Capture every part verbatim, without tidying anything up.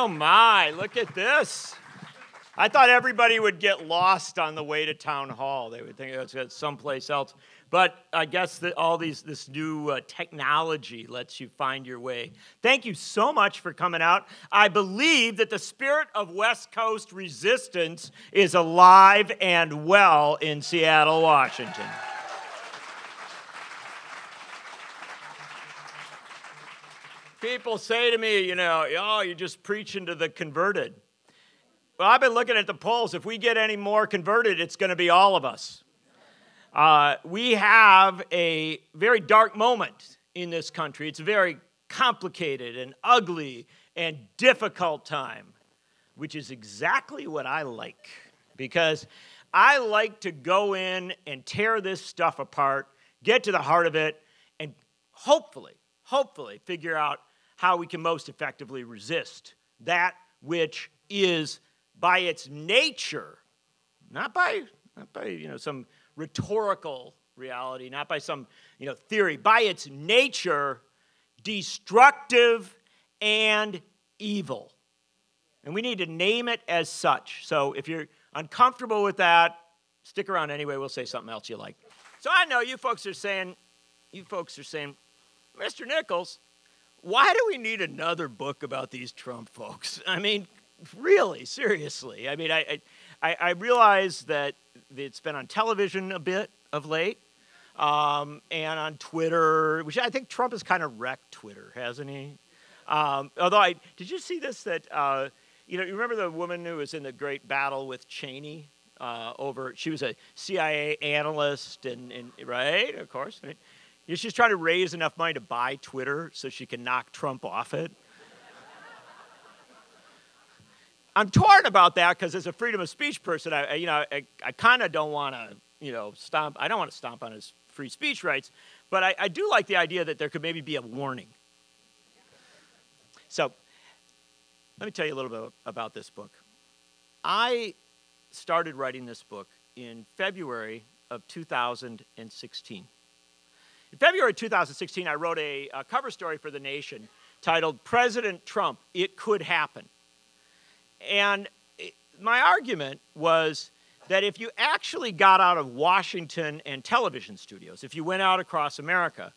Oh my, look at this. I thought everybody would get lost on the way to town hall. They would think it's at someplace else. But I guess that all these, this new uh, technology lets you find your way. Thank you so much for coming out. I believe that the spirit of West Coast resistance is alive and well in Seattle, Washington. People say to me, you know, oh, you're just preaching to the converted. Well, I've been looking at the polls. If we get any more converted, it's going to be all of us. Uh, we have a very dark moment in this country. It's a very complicated and ugly and difficult time, which is exactly what I like, because I like to go in and tear this stuff apart, get to the heart of it, and hopefully, hopefully figure out how we can most effectively resist that which is by its nature, not by, not by you know, some rhetorical reality, not by some, you know, theory, by its nature, destructive and evil. And we need to name it as such. So if you're uncomfortable with that, stick around anyway. We'll say something else you like. So I know you folks are saying, you folks are saying, Mister Nichols, why do we need another book about these Trump folks? I mean, really, seriously. I mean, I, I, I realize that it's been on television a bit of late, um, and on Twitter, which I think Trump has kind of wrecked Twitter, hasn't he? Um, although, I, did you see this? That uh, you know, you remember the woman who was in the great battle with Cheney uh, over? She was a C I A analyst, and, and right, of course. I mean, she's trying to raise enough money to buy Twitter so she can knock Trump off it. I'm torn about that because as a freedom of speech person, I, you know, I, I kind of don't want to, you know, stomp. I don't want to stomp on his free speech rights, but I, I do like the idea that there could maybe be a warning. So let me tell you a little bit about this book. I started writing this book in February of two thousand sixteen. In February two thousand sixteen, I wrote a, a cover story for The Nation titled, President Trump, It Could Happen. And it, my argument was that if you actually got out of Washington and television studios, if you went out across America,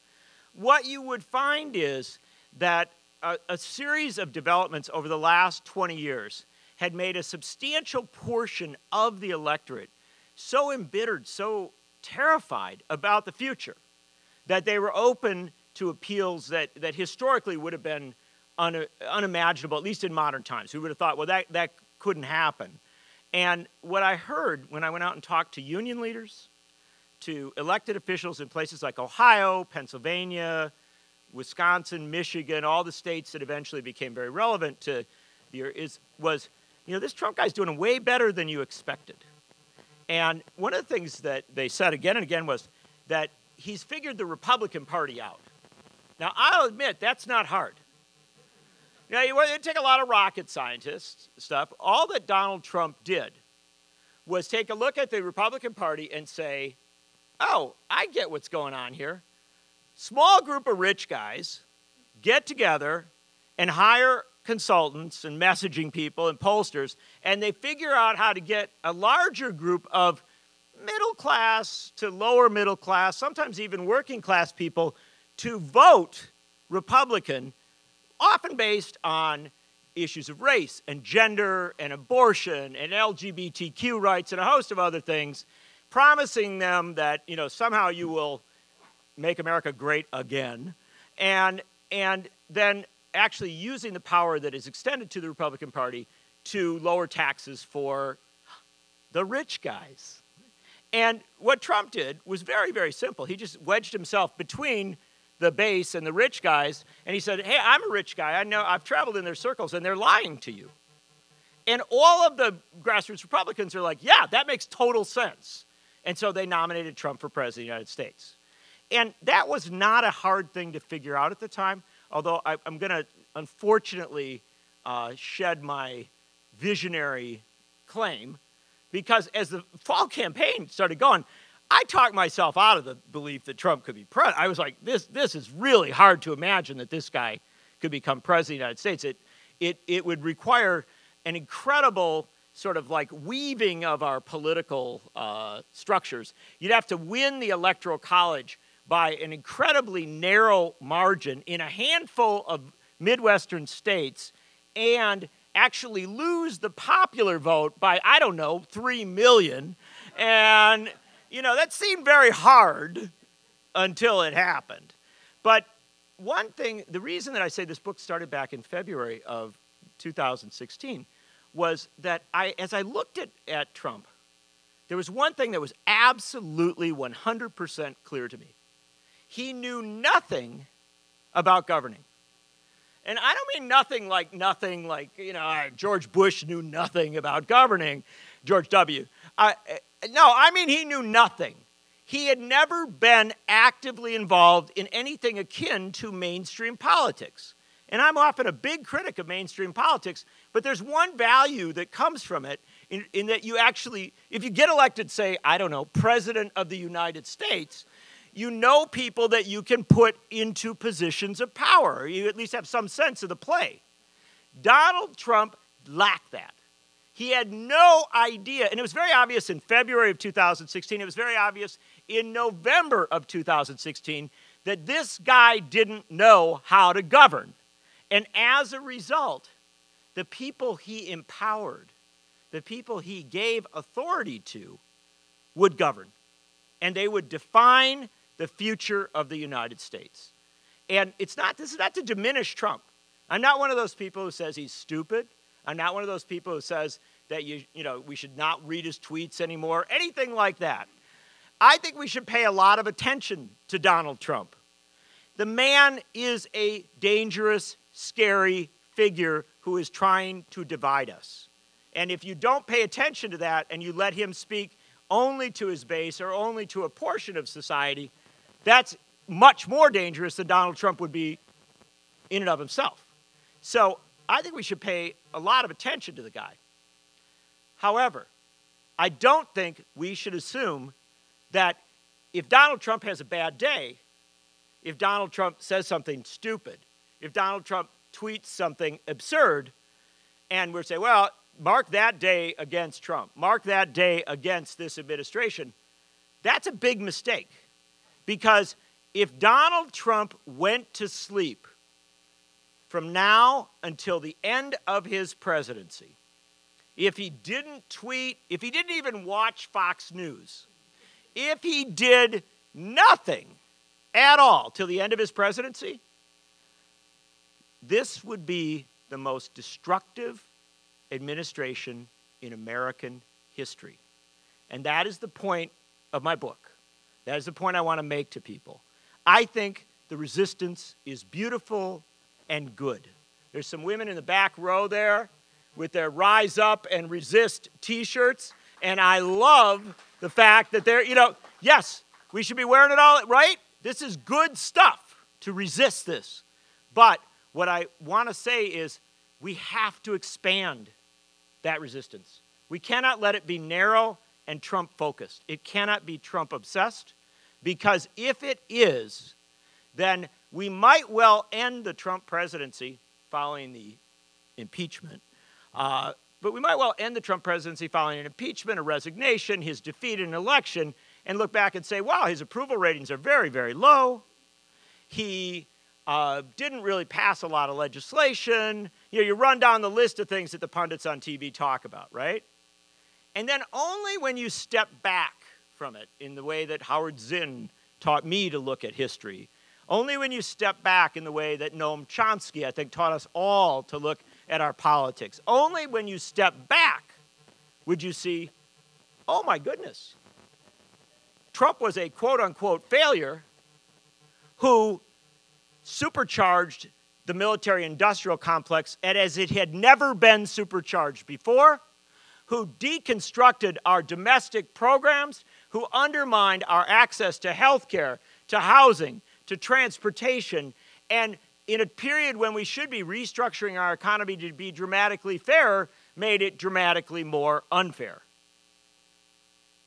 what you would find is that a, a series of developments over the last twenty years had made a substantial portion of the electorate so embittered, so terrified about the future, that they were open to appeals that, that historically would have been un, unimaginable, at least in modern times. We would have thought, well, that, that couldn't happen. And what I heard when I went out and talked to union leaders, to elected officials in places like Ohio, Pennsylvania, Wisconsin, Michigan, all the states that eventually became very relevant to the is was, you know, this Trump guy's doing way better than you expected. And one of the things that they said again and again was that he's figured the Republican Party out. Now, I'll admit, that's not hard. You know, it take a lot of rocket scientists stuff. All that Donald Trump did was take a look at the Republican Party and say, oh, I get what's going on here. Small group of rich guys get together and hire consultants and messaging people and pollsters, and they figure out how to get a larger group of middle class to lower middle class, sometimes even working class people, to vote Republican, often based on issues of race and gender and abortion and L G B T Q rights and a host of other things, promising them that, you know, somehow you will make America great again, and, and then actually using the power that is extended to the Republican Party to lower taxes for the rich guys. And what Trump did was very, very simple. He just wedged himself between the base and the rich guys, and he said, hey, I'm a rich guy. I know I've traveled in their circles, and they're lying to you. And all of the grassroots Republicans are like, yeah, that makes total sense. And so they nominated Trump for president of the United States. And that was not a hard thing to figure out at the time, although I, I'm going to, unfortunately, uh, shed my visionary claim. Because as the fall campaign started going, I talked myself out of the belief that Trump could be president. I was like, this, this is really hard to imagine that this guy could become president of the United States. It, it, it would require an incredible sort of like weaving of our political uh, structures. You'd have to win the Electoral College by an incredibly narrow margin in a handful of Midwestern states and actually lose the popular vote by, I don't know, three million. And, you know, that seemed very hard until it happened. But one thing, the reason that I say this book started back in February of two thousand sixteen was that I, as I looked at, at Trump, there was one thing that was absolutely one hundred percent clear to me. He knew nothing about governing. And I don't mean nothing like nothing like, you know, George Bush knew nothing about governing, George W. I, no, I mean he knew nothing. He had never been actively involved in anything akin to mainstream politics. And I'm often a big critic of mainstream politics, but there's one value that comes from it in, in that you actually, if you get elected, say, I don't know, President of the United States, you know people that you can put into positions of power, or you at least have some sense of the play. Donald Trump lacked that. He had no idea, and it was very obvious in February of two thousand sixteen, it was very obvious in November of two thousand sixteen, that this guy didn't know how to govern. And as a result, the people he empowered, the people he gave authority to, would govern. And they would define the future of the United States. And it's not, this is not to diminish Trump. I'm not one of those people who says he's stupid. I'm not one of those people who says that you, you know, we should not read his tweets anymore, anything like that. I think we should pay a lot of attention to Donald Trump. The man is a dangerous, scary figure who is trying to divide us. And if you don't pay attention to that and you let him speak only to his base or only to a portion of society, that's much more dangerous than Donald Trump would be in and of himself. So I think we should pay a lot of attention to the guy. However, I don't think we should assume that if Donald Trump has a bad day, if Donald Trump says something stupid, if Donald Trump tweets something absurd, and we're saying, well, mark that day against Trump. Mark that day against this administration. That's a big mistake. Because if Donald Trump went to sleep from now until the end of his presidency, if he didn't tweet, if he didn't even watch Fox News, if he did nothing at all till the end of his presidency, this would be the most destructive administration in American history. And that is the point of my book. That is the point I want to make to people. I think the resistance is beautiful and good. There's some women in the back row there with their Rise Up and Resist t-shirts, and I love the fact that they're, you know, yes, we should be wearing it all, right? This is good stuff to resist this. But what I want to say is we have to expand that resistance. We cannot let it be narrow and Trump-focused. It cannot be Trump-obsessed, because if it is, then we might well end the Trump presidency following the impeachment. Uh, but we might well end the Trump presidency following an impeachment, a resignation, his defeat in an election, and look back and say, wow, his approval ratings are very, very low. He uh, didn't really pass a lot of legislation. You know, you run down the list of things that the pundits on T V talk about, right? And then only when you step back from it in the way that Howard Zinn taught me to look at history, only when you step back in the way that Noam Chomsky, I think, taught us all to look at our politics, only when you step back would you see, oh my goodness, Trump was a quote-unquote failure who supercharged the military-industrial complex as it had never been supercharged before, who deconstructed our domestic programs, who undermined our access to health care, to housing, to transportation, and in a period when we should be restructuring our economy to be dramatically fairer, made it dramatically more unfair.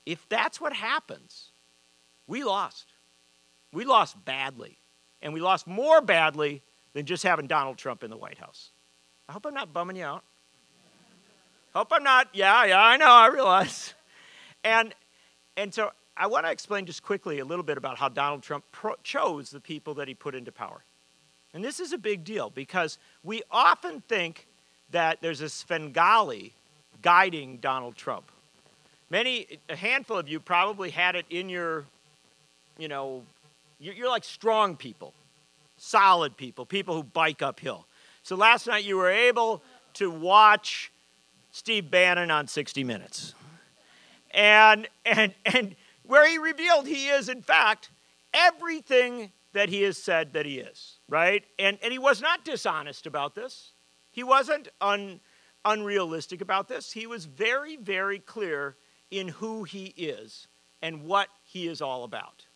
If that's what happens, we lost. We lost badly, and we lost more badly than just having Donald Trump in the White House. I hope I'm not bumming you out. Hope I'm not. Yeah, yeah, I know, I realize. And, and so I want to explain just quickly a little bit about how Donald Trump pro chose the people that he put into power. And this is a big deal because we often think that there's a Svengali guiding Donald Trump. Many, a handful of you probably had it in your, you know, you're, you're like strong people, solid people, people who bike uphill. So last night you were able to watch Steve Bannon on sixty minutes. And, and, and where he revealed he is, in fact, everything that he has said that he is, right? And, and he was not dishonest about this. He wasn't un, unrealistic about this. He was very, very clear in who he is and what he is all about.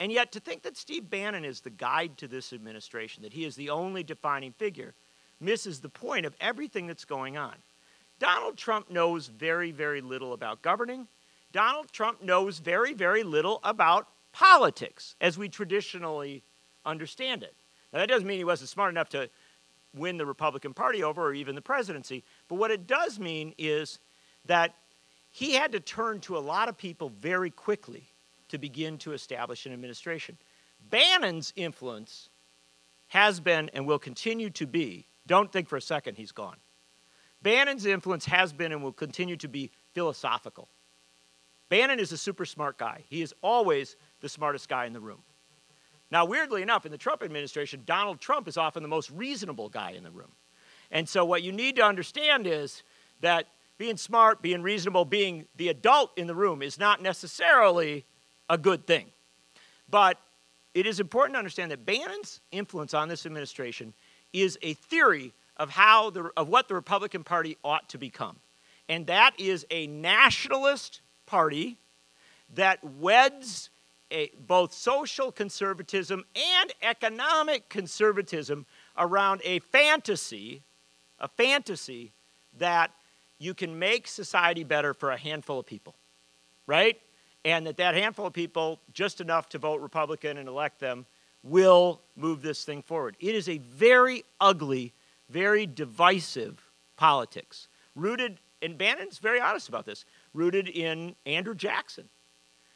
And yet, to think that Steve Bannon is the guide to this administration, that he is the only defining figure, misses the point of everything that's going on. Donald Trump knows very, very little about governing. Donald Trump knows very, very little about politics, as we traditionally understand it. Now, that doesn't mean he wasn't smart enough to win the Republican Party over or even the presidency, but what it does mean is that he had to turn to a lot of people very quickly to begin to establish an administration. Bannon's influence has been and will continue to be, don't think for a second he's gone. Bannon's influence has been and will continue to be philosophical. Bannon is a super smart guy. He is always the smartest guy in the room. Now, weirdly enough, in the Trump administration, Donald Trump is often the most reasonable guy in the room. And so what you need to understand is that being smart, being reasonable, being the adult in the room is not necessarily a good thing. But it is important to understand that Bannon's influence on this administration is a theory of, how the, of what the Republican Party ought to become. And that is a nationalist party that weds a, both social conservatism and economic conservatism around a fantasy, a fantasy that you can make society better for a handful of people, right? And that that handful of people, just enough to vote Republican and elect them, will move this thing forward. It is a very ugly, very divisive politics, rooted, and Bannon's very honest about this, rooted in Andrew Jackson.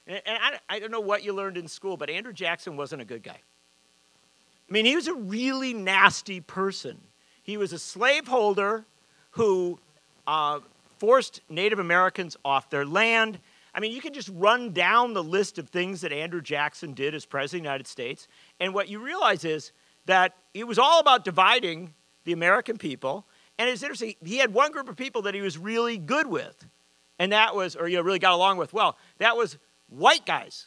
And, and I, I don't know what you learned in school, but Andrew Jackson wasn't a good guy. I mean, he was a really nasty person. He was a slaveholder who uh, forced Native Americans off their land. I mean, you can just run down the list of things that Andrew Jackson did as president of the United States, and what you realize is that it was all about dividing the American people, and it's interesting, he had one group of people that he was really good with, and that was, or you know, really got along with well, that was white guys.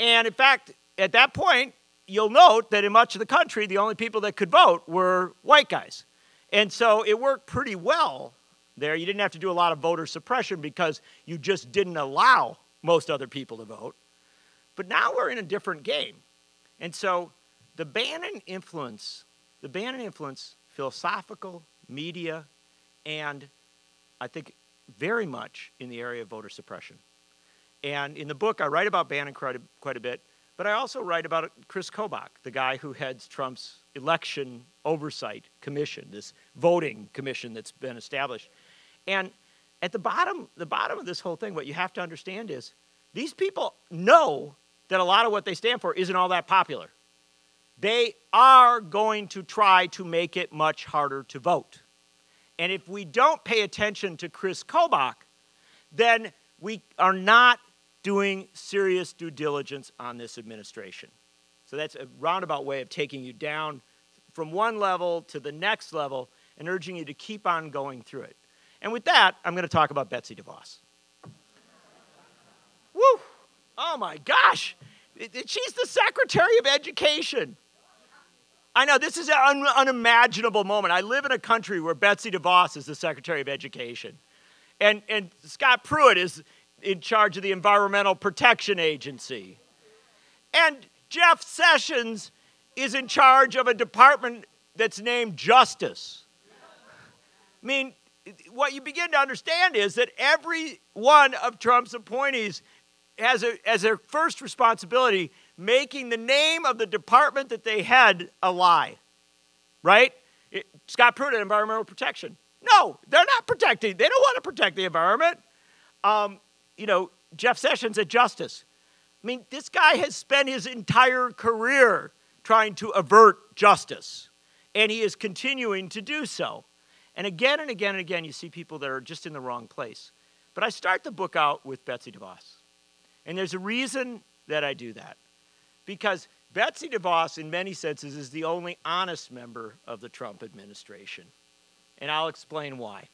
And in fact, at that point, you'll note that in much of the country, the only people that could vote were white guys. And so it worked pretty well there. You didn't have to do a lot of voter suppression because you just didn't allow most other people to vote. But now we're in a different game. And so the Bannon influence, the Bannon influence, philosophical, media, and I think very much in the area of voter suppression. And in the book, I write about Bannon quite a, quite a bit, but I also write about Chris Kobach, the guy who heads Trump's election oversight commission, this voting commission that's been established. And at the bottom, the bottom of this whole thing, what you have to understand is these people know that a lot of what they stand for isn't all that popular. They are going to try to make it much harder to vote. And if we don't pay attention to Chris Kobach, then we are not doing serious due diligence on this administration. So that's a roundabout way of taking you down from one level to the next level and urging you to keep on going through it. And with that, I'm going to talk about Betsy DeVos. Woo! Oh my gosh! She's the Secretary of Education. I know, this is an un unimaginable moment. I live in a country where Betsy DeVos is the Secretary of Education. And, and Scott Pruitt is in charge of the Environmental Protection Agency. And Jeff Sessions is in charge of a department that's named Justice. I mean, what you begin to understand is that every one of Trump's appointees has a, as their first responsibility making the name of the department that they head a lie, right? It, Scott Pruitt at Environmental Protection. No, they're not protecting. They don't want to protect the environment. Um, you know, Jeff Sessions at Justice. I mean, this guy has spent his entire career trying to avert justice, and he is continuing to do so. And again and again and again, you see people that are just in the wrong place. But I start the book out with Betsy DeVos. And there's a reason that I do that. Because Betsy DeVos, in many senses, is the only honest member of the Trump administration. And I'll explain why.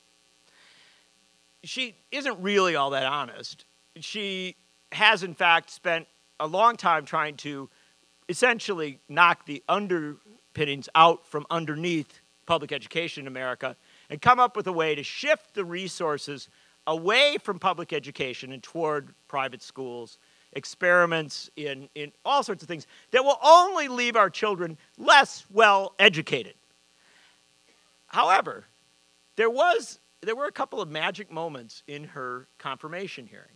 She isn't really all that honest. She has, in fact, spent a long time trying to essentially knock the underpinnings out from underneath public education in America and come up with a way to shift the resources away from public education and toward private schools, experiments in, in all sorts of things that will only leave our children less well educated. However, there was, there were a couple of magic moments in her confirmation hearing.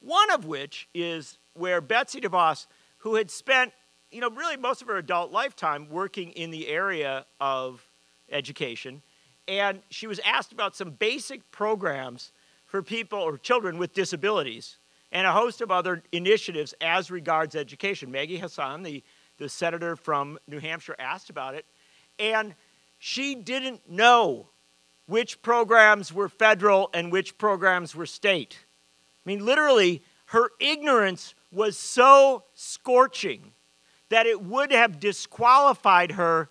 One of which is where Betsy DeVos, who had spent, you know, really most of her adult lifetime working in the area of education, and she was asked about some basic programs for people or children with disabilities and a host of other initiatives as regards education. Maggie Hassan, the, the senator from New Hampshire, asked about it, and she didn't know which programs were federal and which programs were state. I mean, literally, her ignorance was so scorching that it would have disqualified her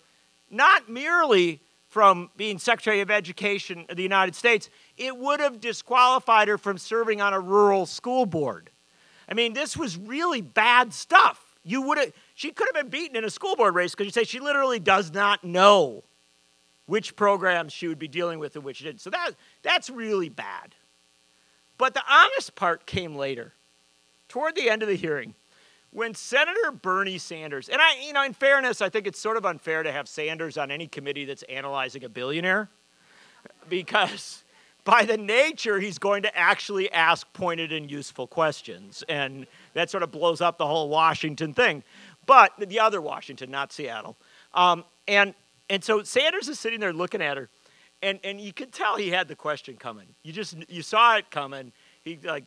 not merely from being Secretary of Education of the United States, it would have disqualified her from serving on a rural school board. I mean, this was really bad stuff. You would have, she could have been beaten in a school board race because you say she literally does not know which programs she would be dealing with and which she didn't. So that, that's really bad. But the honest part came later, toward the end of the hearing, when Senator Bernie Sanders, and I, you know, in fairness, I think it's sort of unfair to have Sanders on any committee that's analyzing a billionaire, because by the nature, he's going to actually ask pointed and useful questions, and that sort of blows up the whole Washington thing, but the other Washington, not Seattle. Um, and, and so Sanders is sitting there looking at her, And, and you could tell he had the question coming. You just, you saw it coming. He like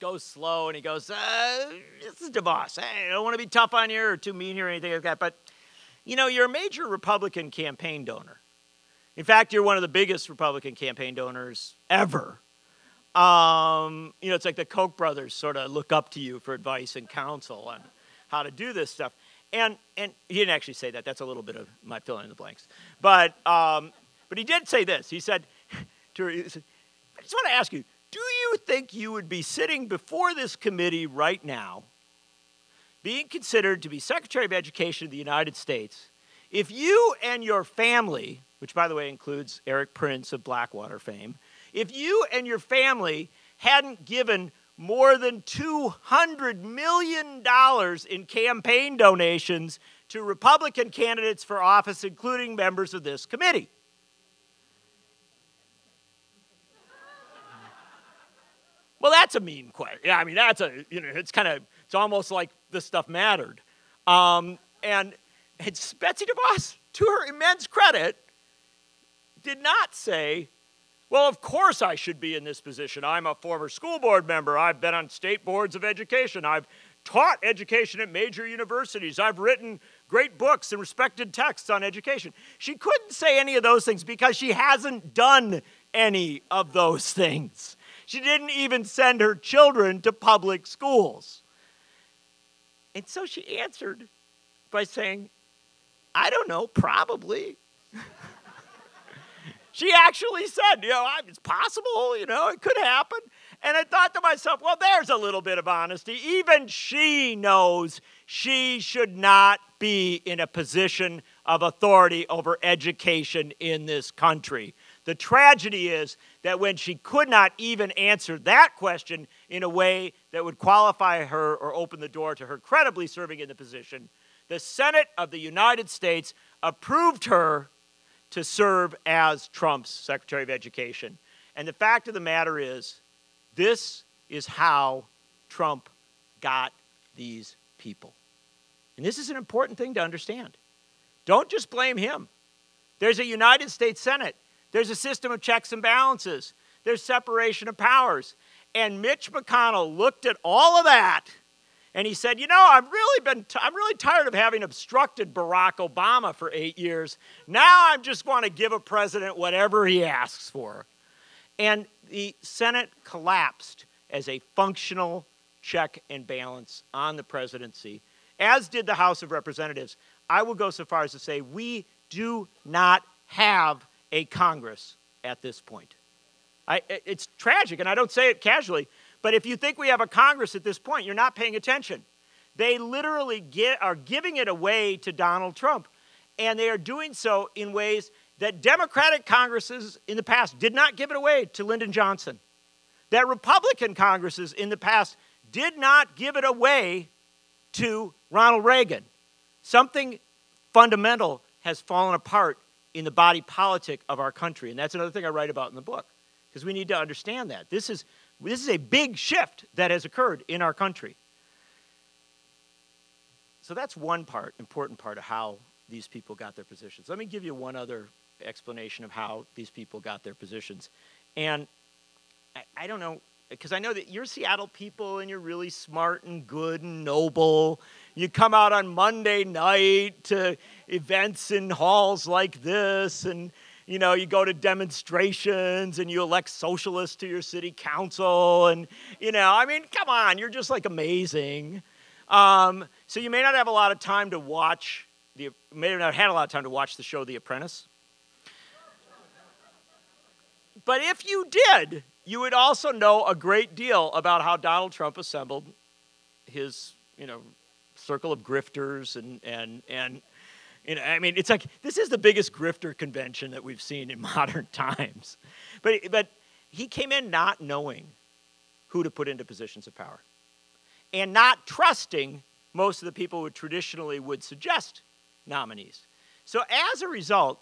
goes slow and he goes, uh, this is DeVos. Hey, I don't want to be tough on you or too mean here or anything like that. But, you know, you're a major Republican campaign donor. In fact, you're one of the biggest Republican campaign donors ever. Um, you know, it's like the Koch brothers sort of look up to you for advice and counsel on how to do this stuff. And, and he didn't actually say that. That's a little bit of my filling in the blanks. But... Um, But he did say this. He said, to her, he said, I just want to ask you, do you think you would be sitting before this committee right now, being considered to be Secretary of Education of the United States, if you and your family, which by the way includes Eric Prince of Blackwater fame, if you and your family hadn't given more than two hundred million dollars in campaign donations to Republican candidates for office, including members of this committee? Well, that's a mean question. Yeah, I mean, that's a, you know, it's kind of, it's almost like this stuff mattered. Um, and it's Betsy DeVos, to her immense credit, did not say, well, of course I should be in this position. I'm a former school board member. I've been on state boards of education. I've taught education at major universities. I've written great books and respected texts on education. She couldn't say any of those things because she hasn't done any of those things. She didn't even send her children to public schools. And so she answered by saying, I don't know, probably. She actually said, you know, it's possible, you know, it could happen. And I thought to myself, well, there's a little bit of honesty. Even she knows she should not be in a position of authority over education in this country. The tragedy is that when she could not even answer that question in a way that would qualify her or open the door to her credibly serving in the position, the Senate of the United States approved her to serve as Trump's Secretary of Education. And the fact of the matter is, this is how Trump got these people. And this is an important thing to understand. Don't just blame him. There's a United States Senate. There's a system of checks and balances. There's separation of powers. And Mitch McConnell looked at all of that, and he said, you know, I've really been, t I'm really tired of having obstructed Barack Obama for eight years. Now I just want to give a president whatever he asks for. And the Senate collapsed as a functional check and balance on the presidency, as did the House of Representatives. I will go so far as to say we do not have a Congress at this point. I, it's tragic, and I don't say it casually, but if you think we have a Congress at this point, you're not paying attention. They literally get, are giving it away to Donald Trump, and they are doing so in ways that Democratic Congresses in the past did not give it away to Lyndon Johnson, that Republican Congresses in the past did not give it away to Ronald Reagan. Something fundamental has fallen apart in the body politic of our country, and that's another thing I write about in the book, because we need to understand that. This is This is a big shift that has occurred in our country. So that's one part, important part of how these people got their positions. Let me give you one other explanation of how these people got their positions. And I, I don't know, because I know that you're Seattle people and you're really smart and good and noble. You come out on Monday night to events in halls like this, and you know, you go to demonstrations and you elect socialists to your city council. And, you know, I mean, come on, you're just like amazing. Um, so you may not have a lot of time to watch, the, may not have had a lot of time to watch the show The Apprentice. But if you did, you would also know a great deal about how Donald Trump assembled his, you know, circle of grifters and, and, and, You know, I mean, it's like, this is the biggest grifter convention that we've seen in modern times. But, but he came in not knowing who to put into positions of power and not trusting most of the people who traditionally would suggest nominees. So as a result,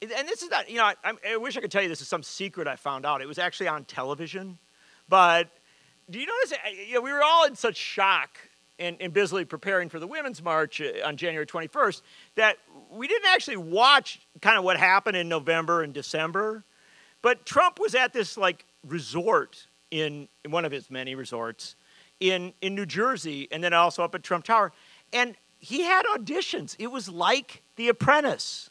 and this is not, you know, I, I wish I could tell you this is some secret I found out. It was actually on television. But do you notice, you know, we were all in such shock And, and busily preparing for the Women's March on January twenty-first, that we didn't actually watch kind of what happened in November and December. But Trump was at this, like, resort in, in one of his many resorts in, in New Jersey, and then also up at Trump Tower. And he had auditions. It was like The Apprentice.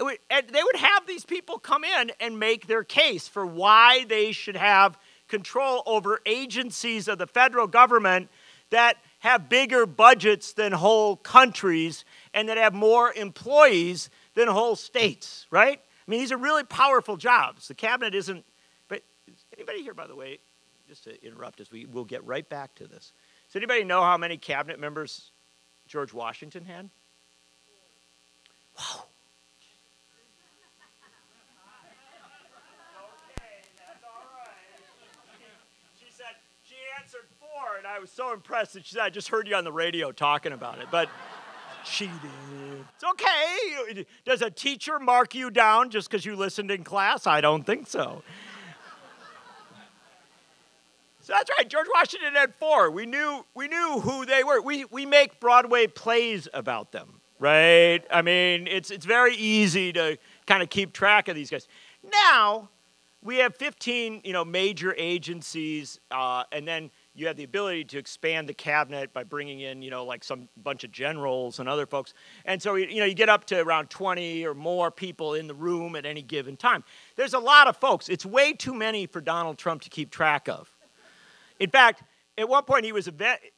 Would, and they would have these people come in and make their case for why they should have control over agencies of the federal government that have bigger budgets than whole countries and that have more employees than whole states, right? I mean, these are really powerful jobs. The cabinet isn't, but is anybody here, by the way, just to interrupt us, we will get right back to this. Does anybody know how many cabinet members George Washington had? Wow. And I was so impressed that she said, I just heard you on the radio talking about it, but she did. It's okay. Does a teacher mark you down just because you listened in class? I don't think so. So that's right. George Washington had four. We knew, we knew who they were. We, we make Broadway plays about them, right? I mean, it's, it's very easy to kind of keep track of these guys. Now, we have fifteen, you know, major agencies, uh, and then you have the ability to expand the cabinet by bringing in, you know, like some bunch of generals and other folks. And so, you know, you get up to around twenty or more people in the room at any given time. There's a lot of folks. It's way too many for Donald Trump to keep track of. In fact, at one point he was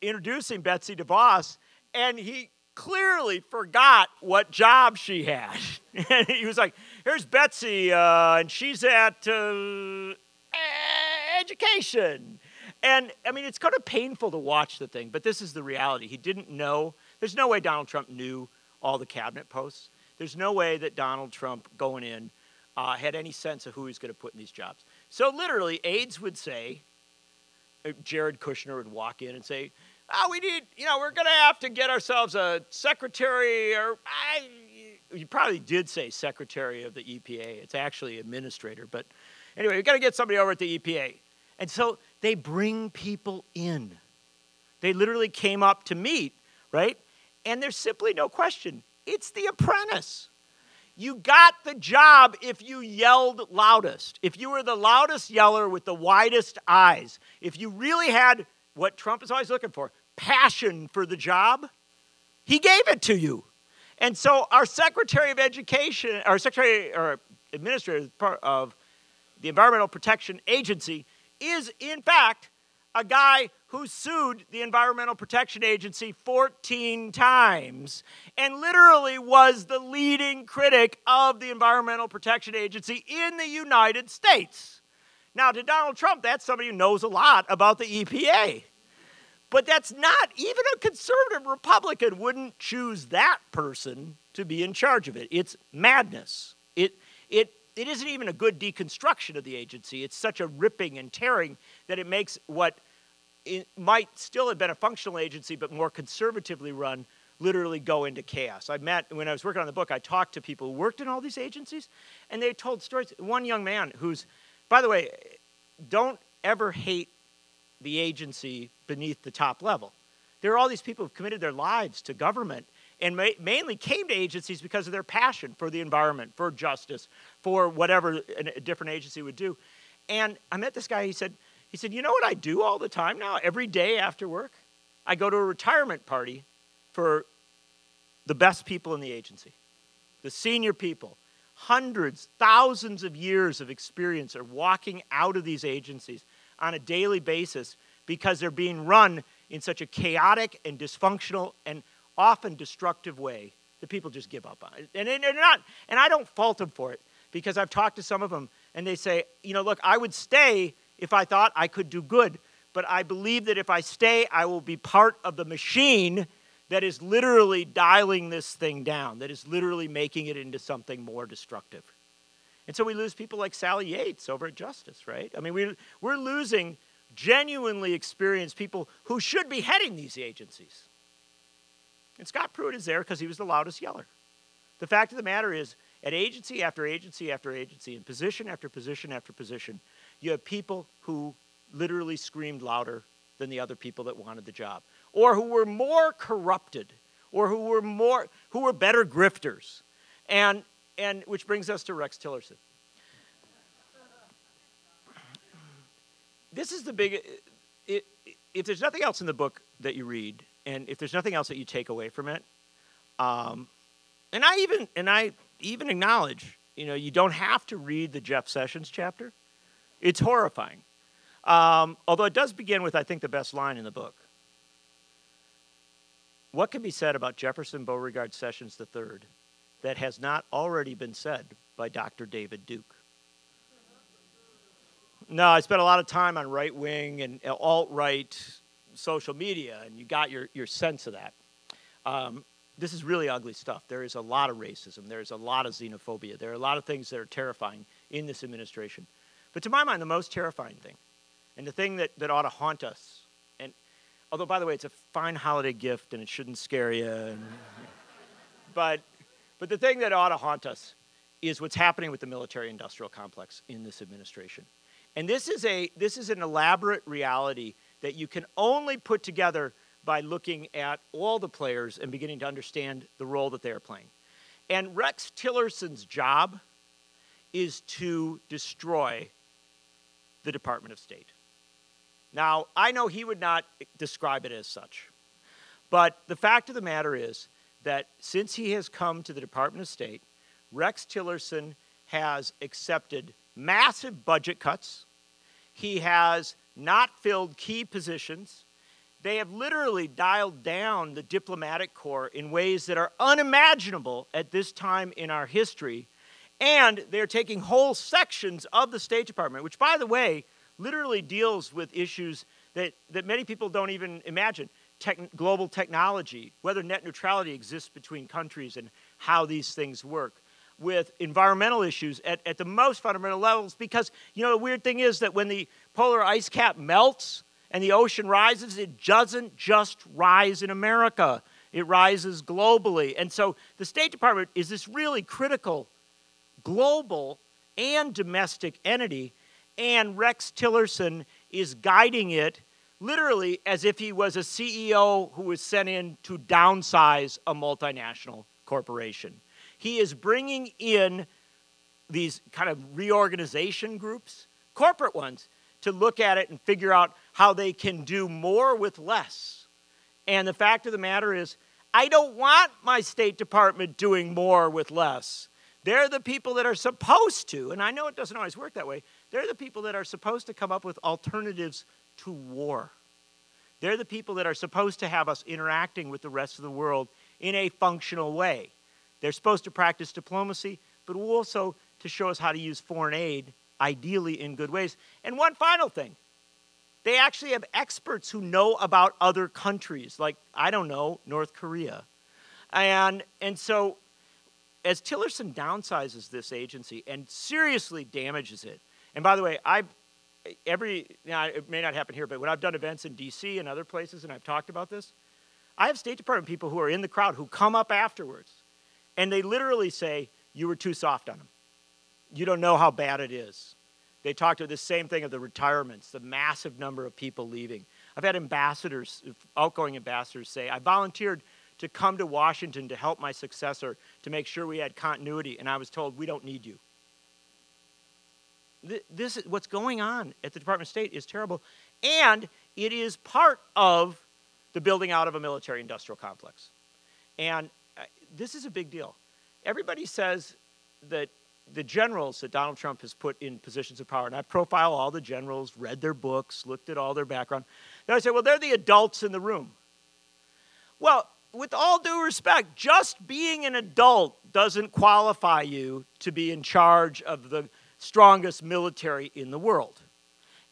introducing Betsy DeVos, and he clearly forgot what job she had. And he was like, here's Betsy, uh, and she's at uh, education. And, I mean, it's kind of painful to watch the thing, but this is the reality. He didn't know. There's no way Donald Trump knew all the cabinet posts. There's no way that Donald Trump, going in, uh, had any sense of who he's going to put in these jobs. So, literally, aides would say, Jared Kushner would walk in and say, oh, we need, you know, we're going to have to get ourselves a secretary or, I, you probably did say secretary of the E P A. It's actually administrator, but anyway, we've got to get somebody over at the E P A. And so they bring people in. They literally came up to meet, right? And there's simply no question. It's The Apprentice. You got the job if you yelled loudest, if you were the loudest yeller with the widest eyes, if you really had what Trump is always looking for, passion for the job, he gave it to you. And so our Secretary of Education, our Secretary or Administrator of the Environmental Protection Agency is, in fact, a guy who sued the Environmental Protection Agency fourteen times and literally was the leading critic of the Environmental Protection Agency in the United States. Now, to Donald Trump, that's somebody who knows a lot about the E P A. But that's not, even a conservative Republican wouldn't choose that person to be in charge of it. It's madness. It, it, it isn't even a good deconstruction of the agency. It's such a ripping and tearing that it makes what it might still have been a functional agency, but more conservatively run, literally go into chaos. I met, when I was working on the book, I talked to people who worked in all these agencies, and they told stories. One young man who's, by the way, don't ever hate the agency beneath the top level. There are all these people who've committed their lives to government and ma mainly came to agencies because of their passion for the environment, for justice, for whatever a different agency would do. And I met this guy, he said, he said, you know what I do all the time now, every day after work? I go to a retirement party for the best people in the agency, the senior people. Hundreds, thousands of years of experience are walking out of these agencies on a daily basis because they're being run in such a chaotic and dysfunctional and often destructive way that people just give up on it. And they're not, and I don't fault them for it because I've talked to some of them and they say, you know, look, I would stay if I thought I could do good, but I believe that if I stay, I will be part of the machine that is literally dialing this thing down, that is literally making it into something more destructive. And so we lose people like Sally Yates over at Justice, right? I mean, we're, we're losing genuinely experienced people who should be heading these agencies. And Scott Pruitt is there because he was the loudest yeller. The fact of the matter is, at agency after agency after agency, and position after position after position, you have people who literally screamed louder than the other people that wanted the job, or who were more corrupted, or who were, more, who were better grifters. And And which brings us to Rex Tillerson. This is the big, it, if there's nothing else in the book that you read, and if there's nothing else that you take away from it, um, and I even, and I even acknowledge, you know, you don't have to read the Jeff Sessions chapter. It's horrifying. Um, although it does begin with, I think, the best line in the book. What can be said about Jefferson Beauregard Sessions the third? That has not already been said by Doctor David Duke? No, I spent a lot of time on right-wing and alt-right social media, and you got your, your sense of that. Um, this is really ugly stuff. There is a lot of racism. There is a lot of xenophobia. There are a lot of things that are terrifying in this administration. But to my mind, the most terrifying thing, and the thing that, that ought to haunt us, and although, by the way, it's a fine holiday gift, and it shouldn't scare you, and, but... But the thing that ought to haunt us is what's happening with the military-industrial complex in this administration. And this is, a, this is an elaborate reality that you can only put together by looking at all the players and beginning to understand the role that they are playing. And Rex Tillerson's job is to destroy the Department of State. Now, I know he would not describe it as such, but the fact of the matter is that since he has come to the Department of State, Rex Tillerson has accepted massive budget cuts. He has not filled key positions. They have literally dialed down the diplomatic corps in ways that are unimaginable at this time in our history. And they're taking whole sections of the State Department, which, by the way, literally deals with issues that, that many people don't even imagine. Tech, global technology, whether net neutrality exists between countries and how these things work, with environmental issues at, at the most fundamental levels, because, you know, the weird thing is that when the polar ice cap melts and the ocean rises, it doesn't just rise in America. It rises globally. And so the State Department is this really critical global and domestic entity, and Rex Tillerson is guiding it literally as if he was a C E O who was sent in to downsize a multinational corporation. He is bringing in these kind of reorganization groups, corporate ones, to look at it and figure out how they can do more with less. And the fact of the matter is, I don't want my State Department doing more with less. They're the people that are supposed to, and I know it doesn't always work that way, they're the people that are supposed to come up with alternatives to war. They're the people that are supposed to have us interacting with the rest of the world in a functional way. They're supposed to practice diplomacy, but also to show us how to use foreign aid, ideally in good ways. And one final thing, they actually have experts who know about other countries, like, I don't know, North Korea. And, and so as Tillerson downsizes this agency and seriously damages it, and by the way, I've, every, now it may not happen here, but when I've done events in D C and other places and I've talked about this, I have State Department people who are in the crowd who come up afterwards and they literally say, you were too soft on them. You don't know how bad it is. They talked about the same thing of the retirements, the massive number of people leaving. I've had ambassadors, outgoing ambassadors say, I volunteered to come to Washington to help my successor to make sure we had continuity, and I was told, we don't need you. This is what's going on at the Department of State is terrible, and it is part of the building out of a military-industrial complex. And this is a big deal. Everybody says that the generals that Donald Trump has put in positions of power, and I profile all the generals, read their books, looked at all their background. Then I say, well, they're the adults in the room. Well, with all due respect, just being an adult doesn't qualify you to be in charge of the strongest military in the world.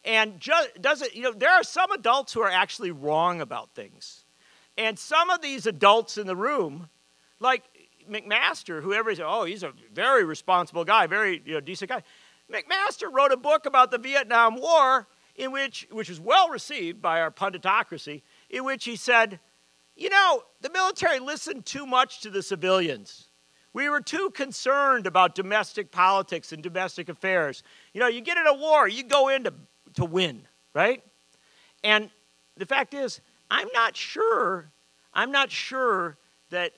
And just doesn't, you know, there are some adults who are actually wrong about things. And some of these adults in the room, like McMaster, who everybody says, oh, he's a very responsible guy, very you know, decent guy. McMaster wrote a book about the Vietnam War, in which, which was well received by our punditocracy, in which he said, you know, the military listened too much to the civilians. We were too concerned about domestic politics and domestic affairs. You know, you get in a war, you go in to, to win, right? And the fact is, I'm not sure, I'm not sure that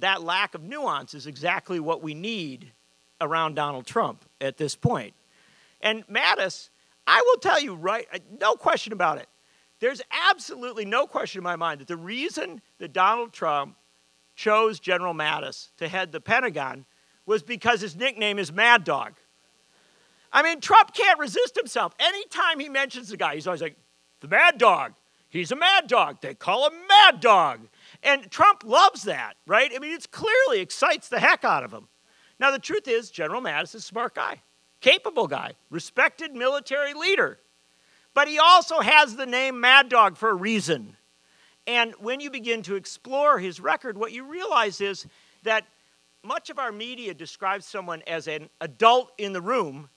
that lack of nuance is exactly what we need around Donald Trump at this point. And Mattis, I will tell you, right, no question about it. There's absolutely no question in my mind that the reason that Donald Trump chose General Mattis to head the Pentagon was because his nickname is Mad Dog. I mean, Trump can't resist himself. Anytime he mentions the guy, he's always like, the Mad Dog. He's a Mad Dog. They call him Mad Dog. And Trump loves that, right? I mean, it clearly excites the heck out of him. Now, the truth is, General Mattis is a smart guy, capable guy, respected military leader. But he also has the name Mad Dog for a reason. And when you begin to explore his record, what you realize is that much of our media describes someone as an adult in the room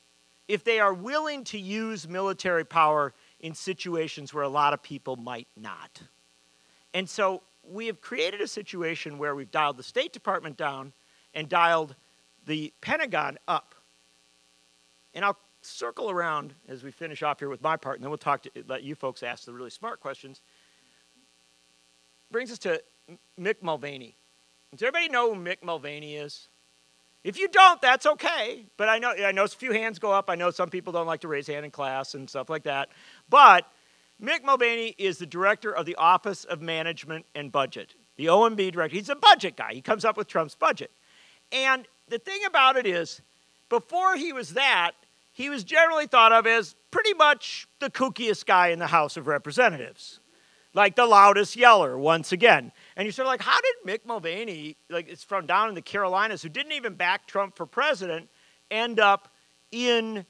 if they are willing to use military power in situations where a lot of people might not. And so we have created a situation where we've dialed the State Department down and dialed the Pentagon up. And I'll circle around as we finish off here with my part, and then we'll talk to, let you folks ask the really smart questions. Brings us to Mick Mulvaney. Does everybody know who Mick Mulvaney is? If you don't, that's okay. But I know, I know a few hands go up. I know some people don't like to raise hand in class and stuff like that. But Mick Mulvaney is the director of the Office of Management and Budget, the O M B director. He's a budget guy. He comes up with Trump's budget. And the thing about it is, before he was that, he was generally thought of as pretty much the kookiest guy in the House of Representatives, like the loudest yeller once again. And you're sort of like, how did Mick Mulvaney, like it's from down in the Carolinas, who didn't even back Trump for president, end up in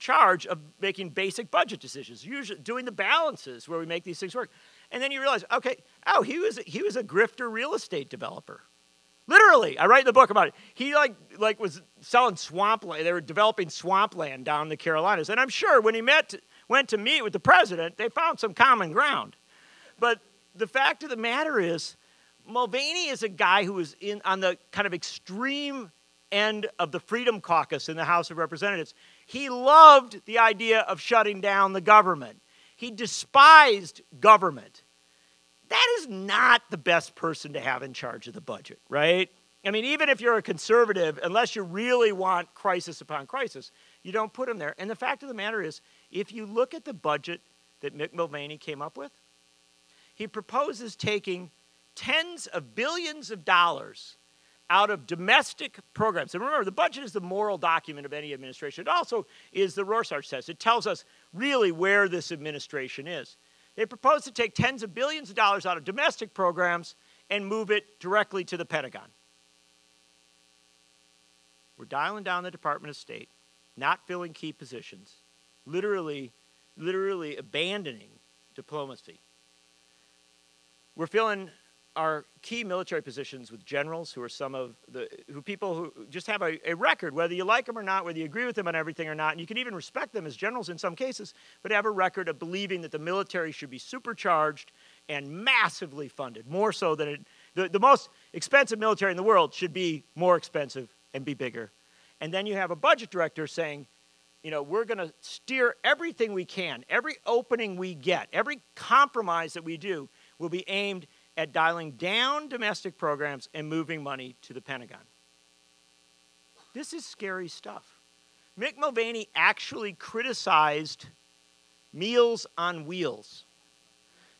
charge of making basic budget decisions, usually doing the balances where we make these things work. And then you realize, okay, oh, he was he was a grifter real estate developer. Literally, I write in the book about it. He like like was selling swampland. They were developing swampland down in the Carolinas. And I'm sure when he met went to meet with the president, they found some common ground. But the fact of the matter is, Mulvaney is a guy who is in on the kind of extreme end of the Freedom Caucus in the House of Representatives. He loved the idea of shutting down the government. He despised government. That is not the best person to have in charge of the budget, right? I mean, even if you're a conservative, unless you really want crisis upon crisis, you don't put them there. And the fact of the matter is, if you look at the budget that Mick Mulvaney came up with, he proposes taking tens of billions of dollars out of domestic programs. And remember, the budget is the moral document of any administration. It also is the Rorschach test. It tells us really where this administration is. They propose to take tens of billions of dollars out of domestic programs and move it directly to the Pentagon. We're dialing down the Department of State, not filling key positions, literally, literally abandoning diplomacy. We're filling our key military positions with generals who are some of the, who people who just have a, a record, whether you like them or not, whether you agree with them on everything or not, and you can even respect them as generals in some cases, but have a record of believing that the military should be supercharged and massively funded, more so than it, the, the most expensive military in the world should be more expensive and be bigger. And then you have a budget director saying, you know, we're gonna steer everything we can, every opening we get, every compromise that we do will be aimed at dialing down domestic programs and moving money to the Pentagon. This is scary stuff. Mick Mulvaney actually criticized Meals on Wheels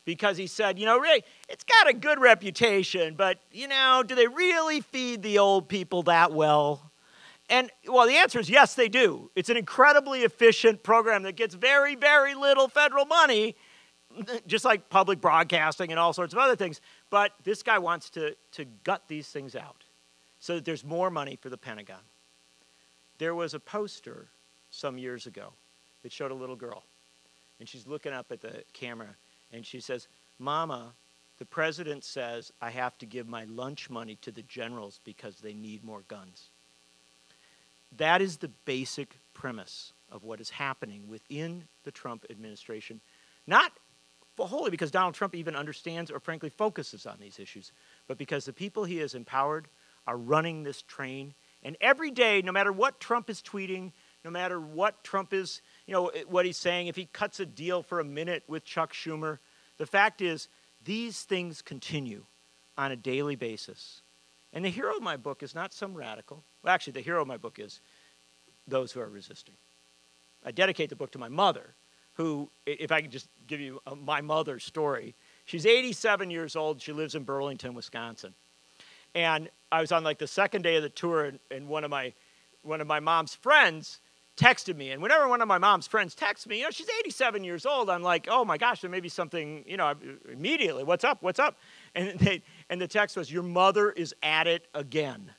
because he said, you know, Ray, it's got a good reputation, but, you know, do they really feed the old people that well? And, well, the answer is yes, they do. It's an incredibly efficient program that gets very, very little federal money, just like public broadcasting and all sorts of other things. But this guy wants to, to gut these things out so that there's more money for the Pentagon. There was a poster some years ago that showed a little girl, and she's looking up at the camera, and she says, "Mama, the president says I have to give my lunch money to the generals because they need more guns." That is the basic premise of what is happening within the Trump administration, not wholly because Donald Trump even understands or frankly focuses on these issues, but because the people he has empowered are running this train. And every day, no matter what Trump is tweeting, no matter what Trump is, you know, what he's saying, if he cuts a deal for a minute with Chuck Schumer, the fact is these things continue on a daily basis. And the hero of my book is not some radical. Well, actually, the hero of my book is those who are resisting. I dedicate the book to my mother, who, if I could just give you my mother's story, she's eighty-seven years old, she lives in Burlington, Wisconsin. And I was on like the second day of the tour, and, and one of my, one of my mom's friends texted me, and whenever one of my mom's friends texts me, you know, she's eighty-seven years old, I'm like, oh my gosh, there may be something, you know, immediately, what's up, what's up? And, they, and the text was, "Your mother is at it again."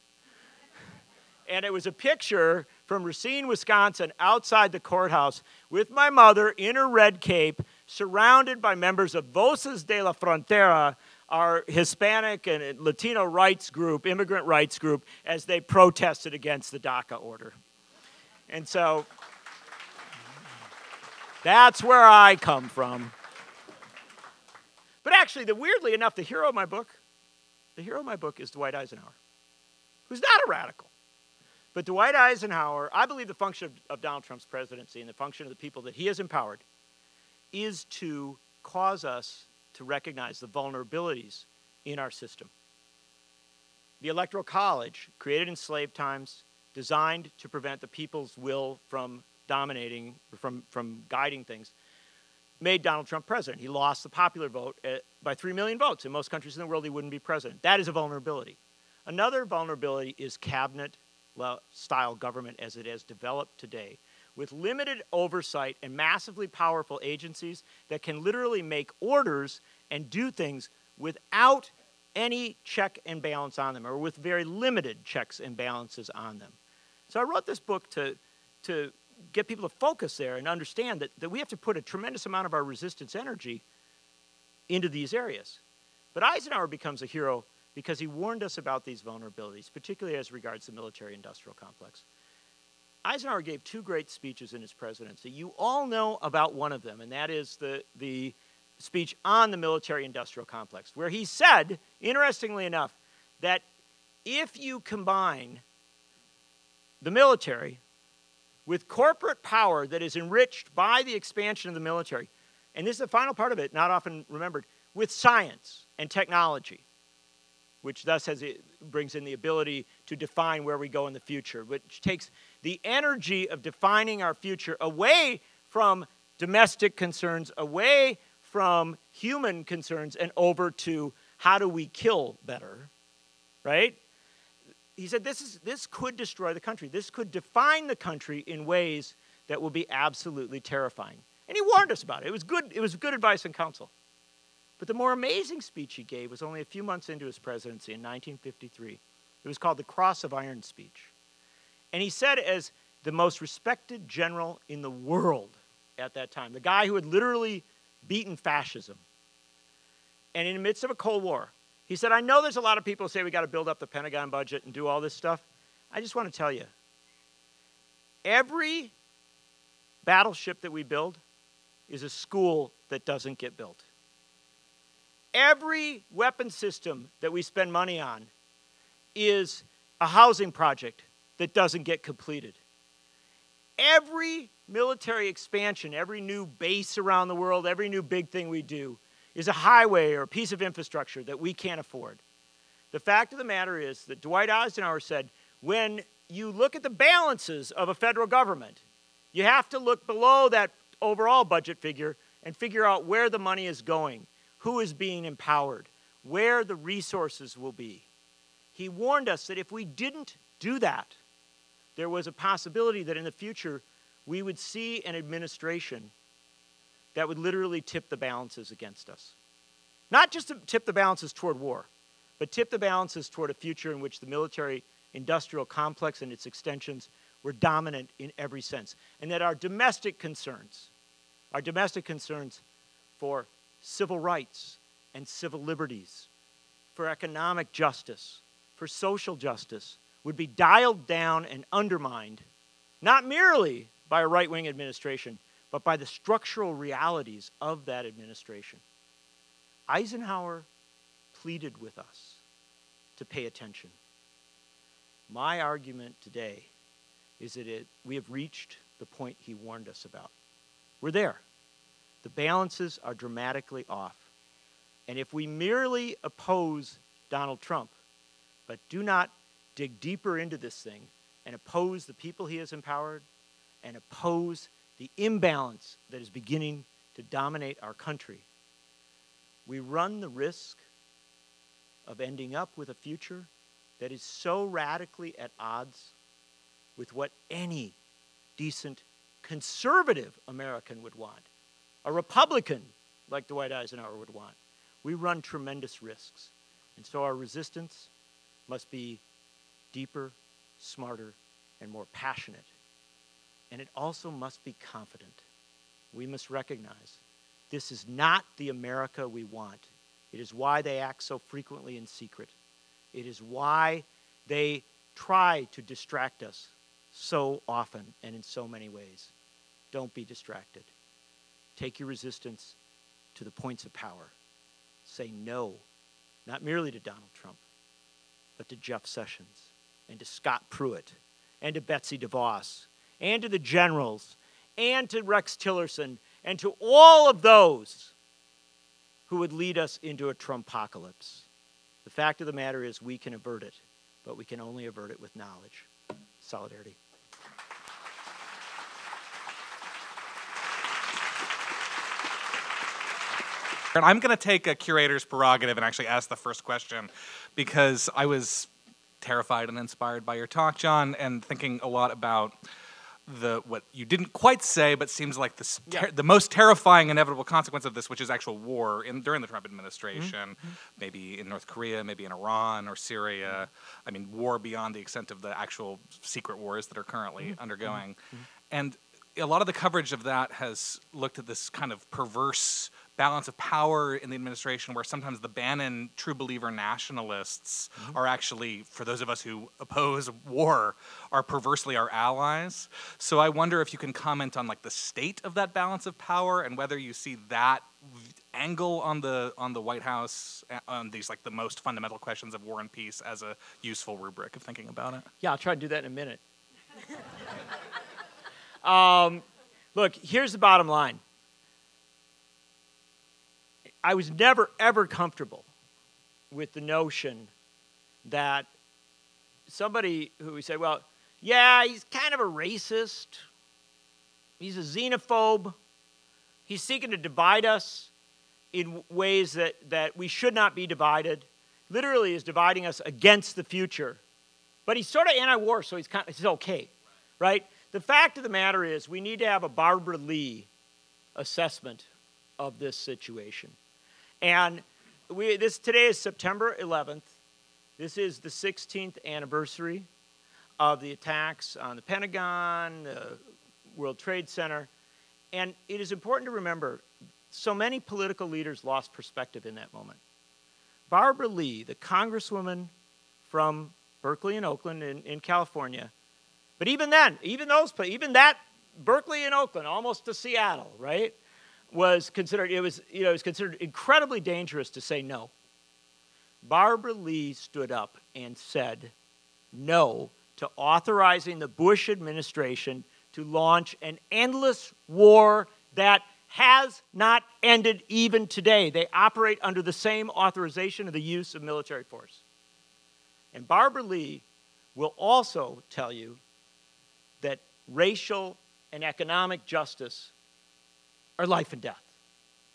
And it was a picture from Racine, Wisconsin, outside the courthouse with my mother in her red cape, surrounded by members of Voces de la Frontera, our Hispanic and Latino rights group, immigrant rights group, as they protested against the DACA order. And so that's where I come from. But actually, the, weirdly enough, the hero of my book, the hero of my book is Dwight Eisenhower, who's not a radical. But Dwight Eisenhower, I believe the function of, of Donald Trump's presidency and the function of the people that he has empowered is to cause us to recognize the vulnerabilities in our system. The Electoral College, created in slave times, designed to prevent the people's will from dominating, from, from guiding things, made Donald Trump president. He lost the popular vote at, by three million votes. In most countries in the world, he wouldn't be president. That is a vulnerability. Another vulnerability is cabinet style government as it has developed today, with limited oversight and massively powerful agencies that can literally make orders and do things without any check and balance on them, or with very limited checks and balances on them. So I wrote this book to, to get people to focus there and understand that, that we have to put a tremendous amount of our resistance energy into these areas. But Eisenhower becomes a hero because he warned us about these vulnerabilities, particularly as regards the military-industrial complex. Eisenhower gave two great speeches in his presidency. You all know about one of them, and that is the, the speech on the military-industrial complex, where he said, interestingly enough, that if you combine the military with corporate power that is enriched by the expansion of the military, and this is the final part of it, not often remembered, with science and technology, which thus has it brings in the ability to define where we go in the future, which takes the energy of defining our future away from domestic concerns, away from human concerns, and over to how do we kill better, right? He said this, is, this could destroy the country. This could define the country in ways that will be absolutely terrifying. And he warned us about it. It was good, it was good advice and counsel. But the more amazing speech he gave was only a few months into his presidency in nineteen fifty-three. It was called the Cross of Iron speech. And he said, as the most respected general in the world at that time, the guy who had literally beaten fascism, and in the midst of a Cold War, he said, I know there's a lot of people who say we got to build up the Pentagon budget and do all this stuff. I just want to tell you, every battleship that we build is a school that doesn't get built. Every weapon system that we spend money on is a housing project that doesn't get completed. Every military expansion, every new base around the world, every new big thing we do is a highway or a piece of infrastructure that we can't afford. The fact of the matter is that Dwight Eisenhower said, when you look at the balances of a federal government, you have to look below that overall budget figure and figure out where the money is going, who is being empowered, where the resources will be. He warned us that if we didn't do that, there was a possibility that in the future we would see an administration that would literally tip the balances against us. Not just to tip the balances toward war, but tip the balances toward a future in which the military-industrial complex and its extensions were dominant in every sense, and that our domestic concerns, our domestic concerns for civil rights and civil liberties, for economic justice, for social justice, would be dialed down and undermined, not merely by a right-wing administration, but by the structural realities of that administration. Eisenhower pleaded with us to pay attention. My argument today is that it, we have reached the point he warned us about. We're there. The balances are dramatically off. And if we merely oppose Donald Trump, but do not dig deeper into this thing and oppose the people he has empowered and oppose the imbalance that is beginning to dominate our country, we run the risk of ending up with a future that is so radically at odds with what any decent conservative American would want, a Republican like Dwight Eisenhower would want. We run tremendous risks. And so our resistance must be deeper, smarter, and more passionate. And it also must be confident. We must recognize this is not the America we want. It is why they act so frequently in secret. It is why they try to distract us so often and in so many ways. Don't be distracted. Take your resistance to the points of power. Say no, not merely to Donald Trump, but to Jeff Sessions and to Scott Pruitt and to Betsy DeVos and to the generals, and to Rex Tillerson, and to all of those who would lead us into a Trumpocalypse. The fact of the matter is we can avert it, but we can only avert it with knowledge. Solidarity. And I'm going to take a curator's prerogative and actually ask the first question, because I was terrified and inspired by your talk, John, and thinking a lot about the what you didn't quite say, but seems like the, yeah. ter the most terrifying inevitable consequence of this, which is actual war in, during the Trump administration, mm-hmm. maybe in North Korea, maybe in Iran or Syria. Mm-hmm. I mean, war beyond the extent of the actual secret wars that are currently mm-hmm. undergoing. Mm-hmm. And a lot of the coverage of that has looked at this kind of perverse balance of power in the administration, where sometimes the Bannon true believer nationalists mm-hmm. are actually, for those of us who oppose war, are perversely our allies. So I wonder if you can comment on like the state of that balance of power and whether you see that angle on the on the White House on these like the most fundamental questions of war and peace as a useful rubric of thinking about it. Yeah, I'll try to do that in a minute. um, look, here's the bottom line. I was never, ever comfortable with the notion that somebody who we say, well, yeah, he's kind of a racist, he's a xenophobe, he's seeking to divide us in ways that, that we should not be divided, literally is dividing us against the future. But he's sort of anti-war, so he's, kind of, he's okay, right? The fact of the matter is we need to have a Barbara Lee assessment of this situation. And we, this, today is September eleventh. This is the sixteenth anniversary of the attacks on the Pentagon, the World Trade Center. And it is important to remember, so many political leaders lost perspective in that moment. Barbara Lee, the congresswoman from Berkeley and Oakland in, in California, but even then, even those, even that Berkeley and Oakland, almost to Seattle, right, was considered, it was, you know, it was considered incredibly dangerous to say no. Barbara Lee stood up and said no to authorizing the Bush administration to launch an endless war that has not ended even today. They operate under the same authorization of the use of military force. And Barbara Lee will also tell you that racial and economic justice are life and death,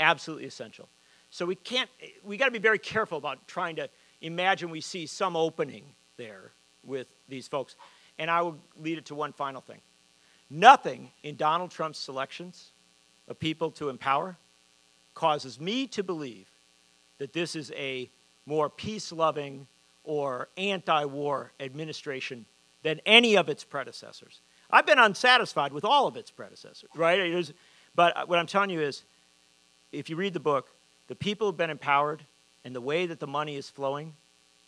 absolutely essential. So we can't, we gotta be very careful about trying to imagine we see some opening there with these folks. And I will lead it to one final thing. Nothing in Donald Trump's selections of people to empower causes me to believe that this is a more peace-loving or anti-war administration than any of its predecessors. I've been unsatisfied with all of its predecessors, right? It is, but what I'm telling you is, if you read the book, the people who've been empowered and the way that the money is flowing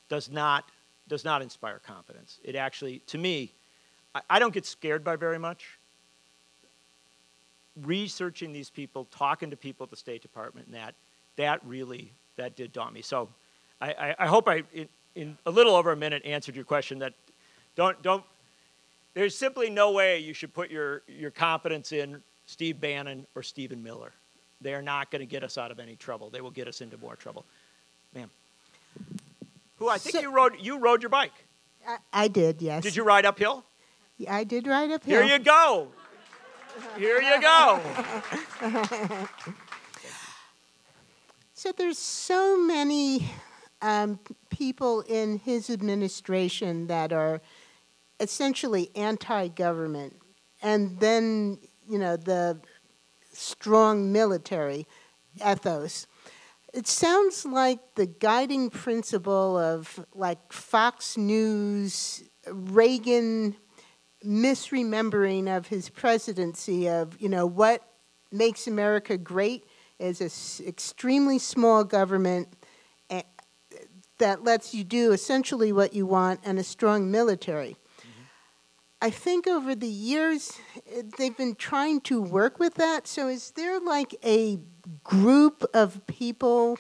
does not, does not inspire confidence. It actually, to me, I, I don't get scared by very much. Researching these people, talking to people at the State Department, and that, that really, that did daunt me. So I, I, I hope I, in, in a little over a minute, answered your question that don't, don't, there's simply no way you should put your, your confidence in Steve Bannon or Stephen Miller. They are not going to get us out of any trouble. They will get us into more trouble. Ma'am. Who I think so, you rode you rode your bike. I, I did, yes. Did you ride uphill? Yeah, I did ride uphill. Here you go. Here you go. So there's so many um, people in his administration that are essentially anti-government, and then, you know, the strong military ethos. It sounds like the guiding principle of, like, Fox News, Reagan misremembering of his presidency of, you know, what makes America great is an extremely small government that lets you do essentially what you want and a strong military. I think over the years, they've been trying to work with that. So is there like a group of people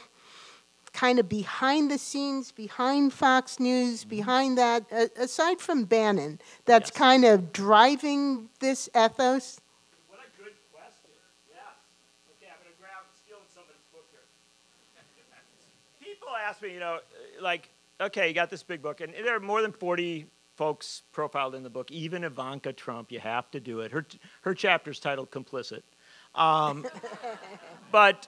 kind of behind the scenes, behind Fox News, behind that, aside from Bannon, that's yes. kind of driving this ethos? What a good question. Yeah. Okay, I'm going to grab steal somebody's book here. People ask me, you know, like, okay, you got this big book, and there are more than forty folks profiled in the book, even Ivanka Trump, you have to do it. Her, her chapter's titled Complicit. Um, but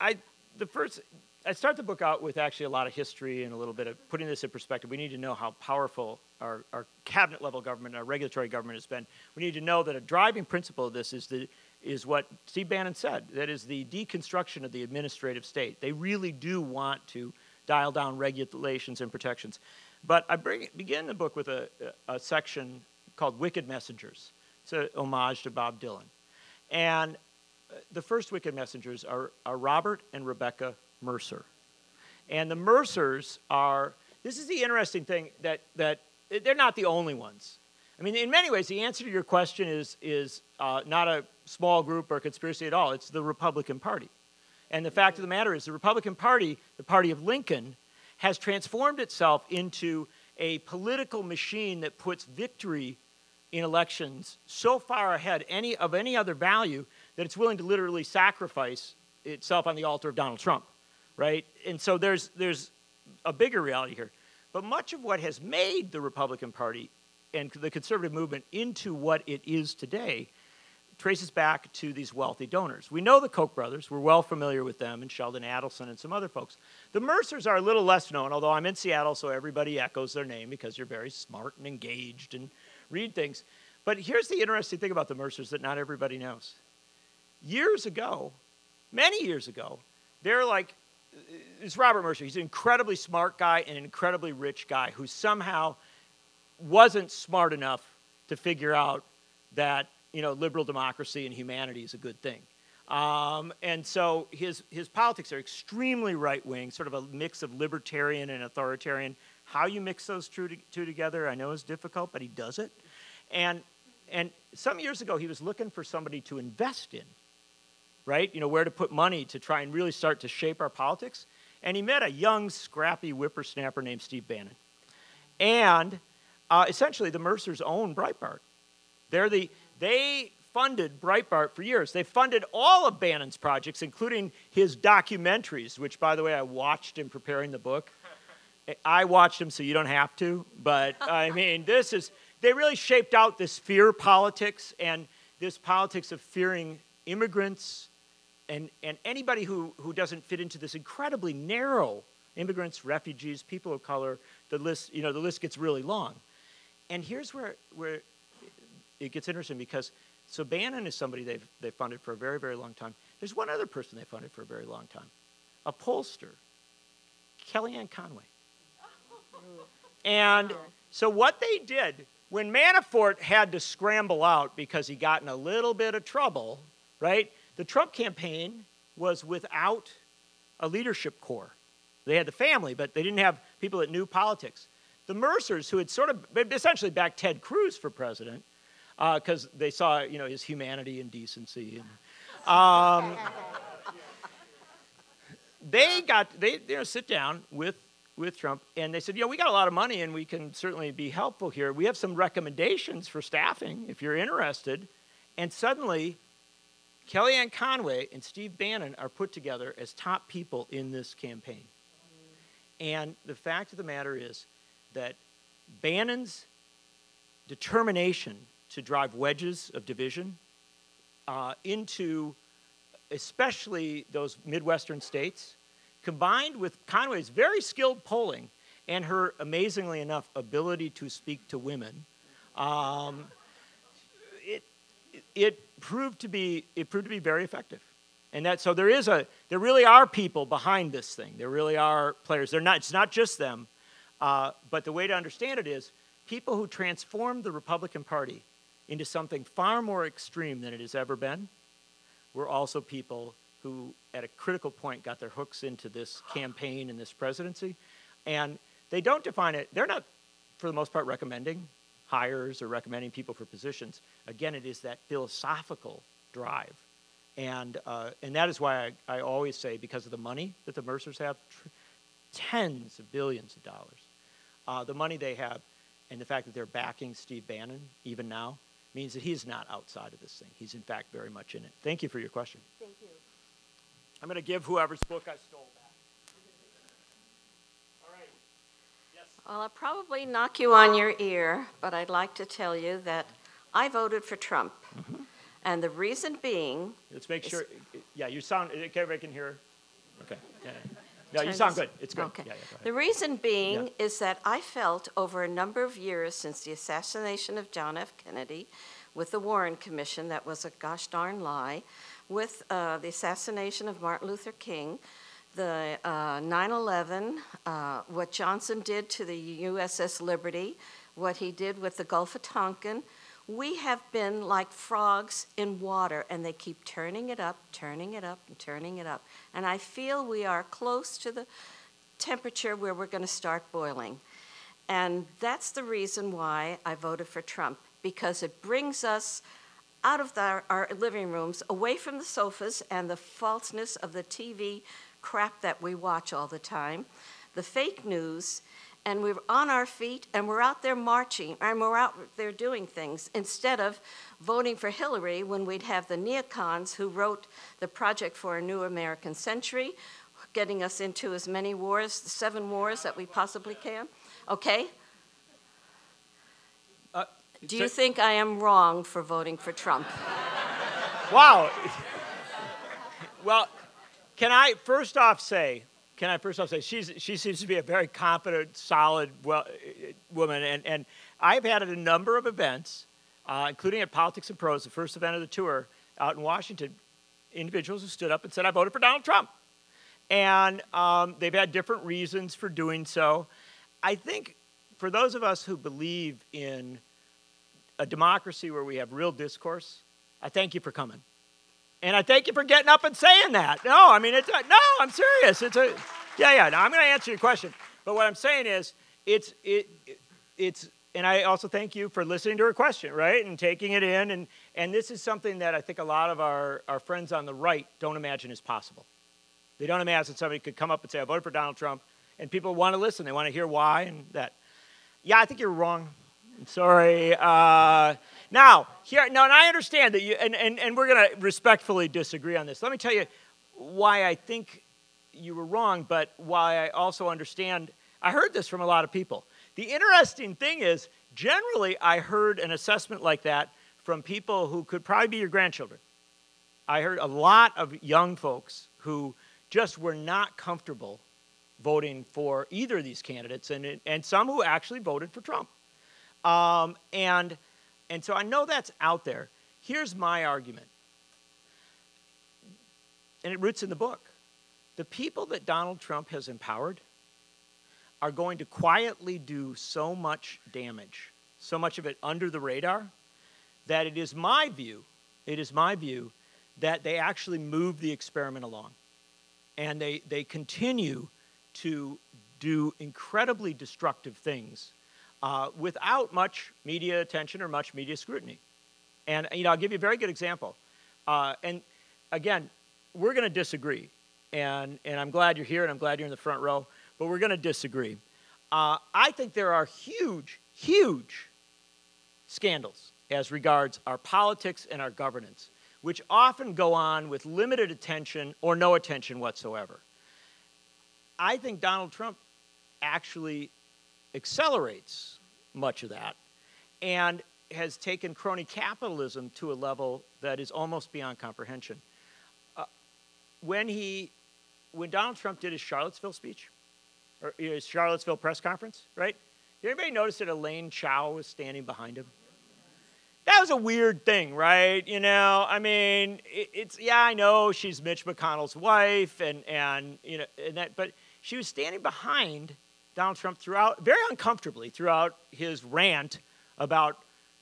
I, the first, I start the book out with actually a lot of history and a little bit of putting this in perspective. We need to know how powerful our, our cabinet level government, our regulatory government has been. We need to know that a driving principle of this is, the, is what Steve Bannon said, that is the deconstruction of the administrative state. They really do want to dial down regulations and protections. But I bring, begin the book with a, a section called Wicked Messengers. It's a homage to Bob Dylan. And the first Wicked Messengers are, are Robert and Rebecca Mercer. And the Mercers are, this is the interesting thing that, that they're not the only ones. I mean, in many ways, the answer to your question is, is uh, not a small group or conspiracy at all. It's the Republican Party. And the fact of the matter is the Republican Party, the party of Lincoln, has transformed itself into a political machine that puts victory in elections so far ahead any, of any other value that it's willing to literally sacrifice itself on the altar of Donald Trump, right? And so there's, there's a bigger reality here. But much of what has made the Republican Party and the conservative movement into what it is today traces back to these wealthy donors. We know the Koch brothers. We're well familiar with them, and Sheldon Adelson and some other folks. The Mercers are a little less known, although I'm in Seattle, so everybody echoes their name because you're very smart and engaged and read things. But here's the interesting thing about the Mercers that not everybody knows. Years ago, many years ago, they're like, it's Robert Mercer. He's an incredibly smart guy and an incredibly rich guy who somehow wasn't smart enough to figure out that, you know, liberal democracy and humanity is a good thing. Um, and so his, his politics are extremely right-wing, sort of a mix of libertarian and authoritarian. How you mix those two, to, two together, I know is difficult, but he does it. And, and some years ago, he was looking for somebody to invest in, right? You know, where to put money to try and really start to shape our politics. And he met a young, scrappy whippersnapper named Steve Bannon. And uh, essentially, the Mercers own Breitbart. They're the... They funded Breitbart for years. They funded all of Bannon's projects, including his documentaries, which, by the way, I watched in preparing the book. I watched them, so you don't have to. But, I mean, this is, they really shaped out this fear politics and this politics of fearing immigrants and, and anybody who, who doesn't fit into this incredibly narrow immigrants, refugees, people of color. The list, you know, the list gets really long. And here's where... where it gets interesting because, so Bannon is somebody they've, they've funded for a very, very long time. There's one other person they funded for a very long time, a pollster, Kellyanne Conway. And so what they did, when Manafort had to scramble out because he got in a little bit of trouble, right, the Trump campaign was without a leadership corps. They had the family, but they didn't have people that knew politics. The Mercers, who had sort of essentially backed Ted Cruz for president, because uh, they saw, you know, his humanity and decency. And, um, they got, they, you know, sit down with, with Trump, and they said, you know, we got a lot of money, and we can certainly be helpful here. We have some recommendations for staffing, if you're interested. And suddenly, Kellyanne Conway and Steve Bannon are put together as top people in this campaign. And the fact of the matter is that Bannon's determination to drive wedges of division uh, into especially those Midwestern states, combined with Conway's very skilled polling and her, amazingly enough, ability to speak to women, um, it, it, proved to be, it proved to be very effective. And that, so there, is a, there really are people behind this thing. There really are players. They're not, it's not just them. Uh, but the way to understand it is people who transformed the Republican Party into something far more extreme than it has ever been, were also people who, at a critical point, got their hooks into this campaign and this presidency. And they don't define it. They're not, for the most part, recommending hires or recommending people for positions. Again, it is that philosophical drive. And, uh, and that is why I, I always say, because of the money that the Mercers have, tr tens of billions of dollars, uh, the money they have and the fact that they're backing Steve Bannon, even now, means that he's not outside of this thing. He's, in fact, very much in it. Thank you for your question. Thank you. I'm going to give whoever's book I stole back. All right. Yes. Well, I'll probably knock you on your ear, but I'd like to tell you that I voted for Trump. Mm-hmm. And the reason being... Let's make sure... Yeah, you sound... Everybody can hear? Okay. Yeah. No, you sound good. It's good. Okay. Yeah, yeah, go ahead. The reason being yeah. is that I felt over a number of years since the assassination of John F. Kennedy with the Warren Commission, that was a gosh darn lie, with uh, the assassination of Martin Luther King, the nine eleven, uh, uh, what Johnson did to the U S S Liberty, what he did with the Gulf of Tonkin. We have been like frogs in water, and they keep turning it up, turning it up, and turning it up. And I feel we are close to the temperature where we're going to start boiling. And that's the reason why I voted for Trump, because it brings us out of the, our living rooms, away from the sofas and the falseness of the T V crap that we watch all the time, the fake news. And we're on our feet, and we're out there marching, and we're out there doing things, instead of voting for Hillary when we'd have the neocons who wrote the Project for a New American Century, getting us into as many wars, the seven wars that we possibly can. okay? Uh, Do you think I am wrong for voting for Trump? Wow. Well, can I first off say, can I first off say, she's, she seems to be a very competent, solid well, woman, and, and I've had at a number of events, uh, including at Politics and Pros, the first event of the tour out in Washington, individuals who stood up and said, I voted for Donald Trump. And um, they've had different reasons for doing so. I think for those of us who believe in a democracy where we have real discourse, I thank you for coming. And I thank you for getting up and saying that. No, I mean, it's a, no, I'm serious. It's a, yeah, yeah, no, I'm going to answer your question. But what I'm saying is, it's, it, it, it's, and I also thank you for listening to her question, right, and taking it in. And, and this is something that I think a lot of our, our friends on the right don't imagine is possible. They don't imagine somebody could come up and say, I voted for Donald Trump, and people want to listen. They want to hear why and that. Yeah, I think you're wrong. I'm sorry. Uh, Now, here, now, and I understand that you, and, and, and we're gonna respectfully disagree on this. Let me tell you why I think you were wrong, but why I also understand, I heard this from a lot of people. The interesting thing is, generally I heard an assessment like that from people who could probably be your grandchildren. I heard a lot of young folks who just were not comfortable voting for either of these candidates, and, and some who actually voted for Trump. Um, and... And so I know that's out there. Here's my argument, and it roots in the book. The people that Donald Trump has empowered are going to quietly do so much damage, so much of it under the radar, that it is my view, it is my view that they actually move the experiment along. And they, they continue to do incredibly destructive things Uh, without much media attention or much media scrutiny. And you know, I'll give you a very good example. Uh, and again, we're gonna disagree. And, and I'm glad you're here and I'm glad you're in the front row, but we're gonna disagree. Uh, I think there are huge, huge scandals as regards our politics and our governance, which often go on with limited attention or no attention whatsoever. I think Donald Trump actually accelerates much of that and has taken crony capitalism to a level that is almost beyond comprehension. Uh, when he, when Donald Trump did his Charlottesville speech, or his Charlottesville press conference, right? Did anybody notice that Elaine Chao was standing behind him? That was a weird thing, right? You know, I mean, it, it's, yeah, I know she's Mitch McConnell's wife and, and, you know, and that, but she was standing behind Donald Trump throughout, very uncomfortably, throughout his rant about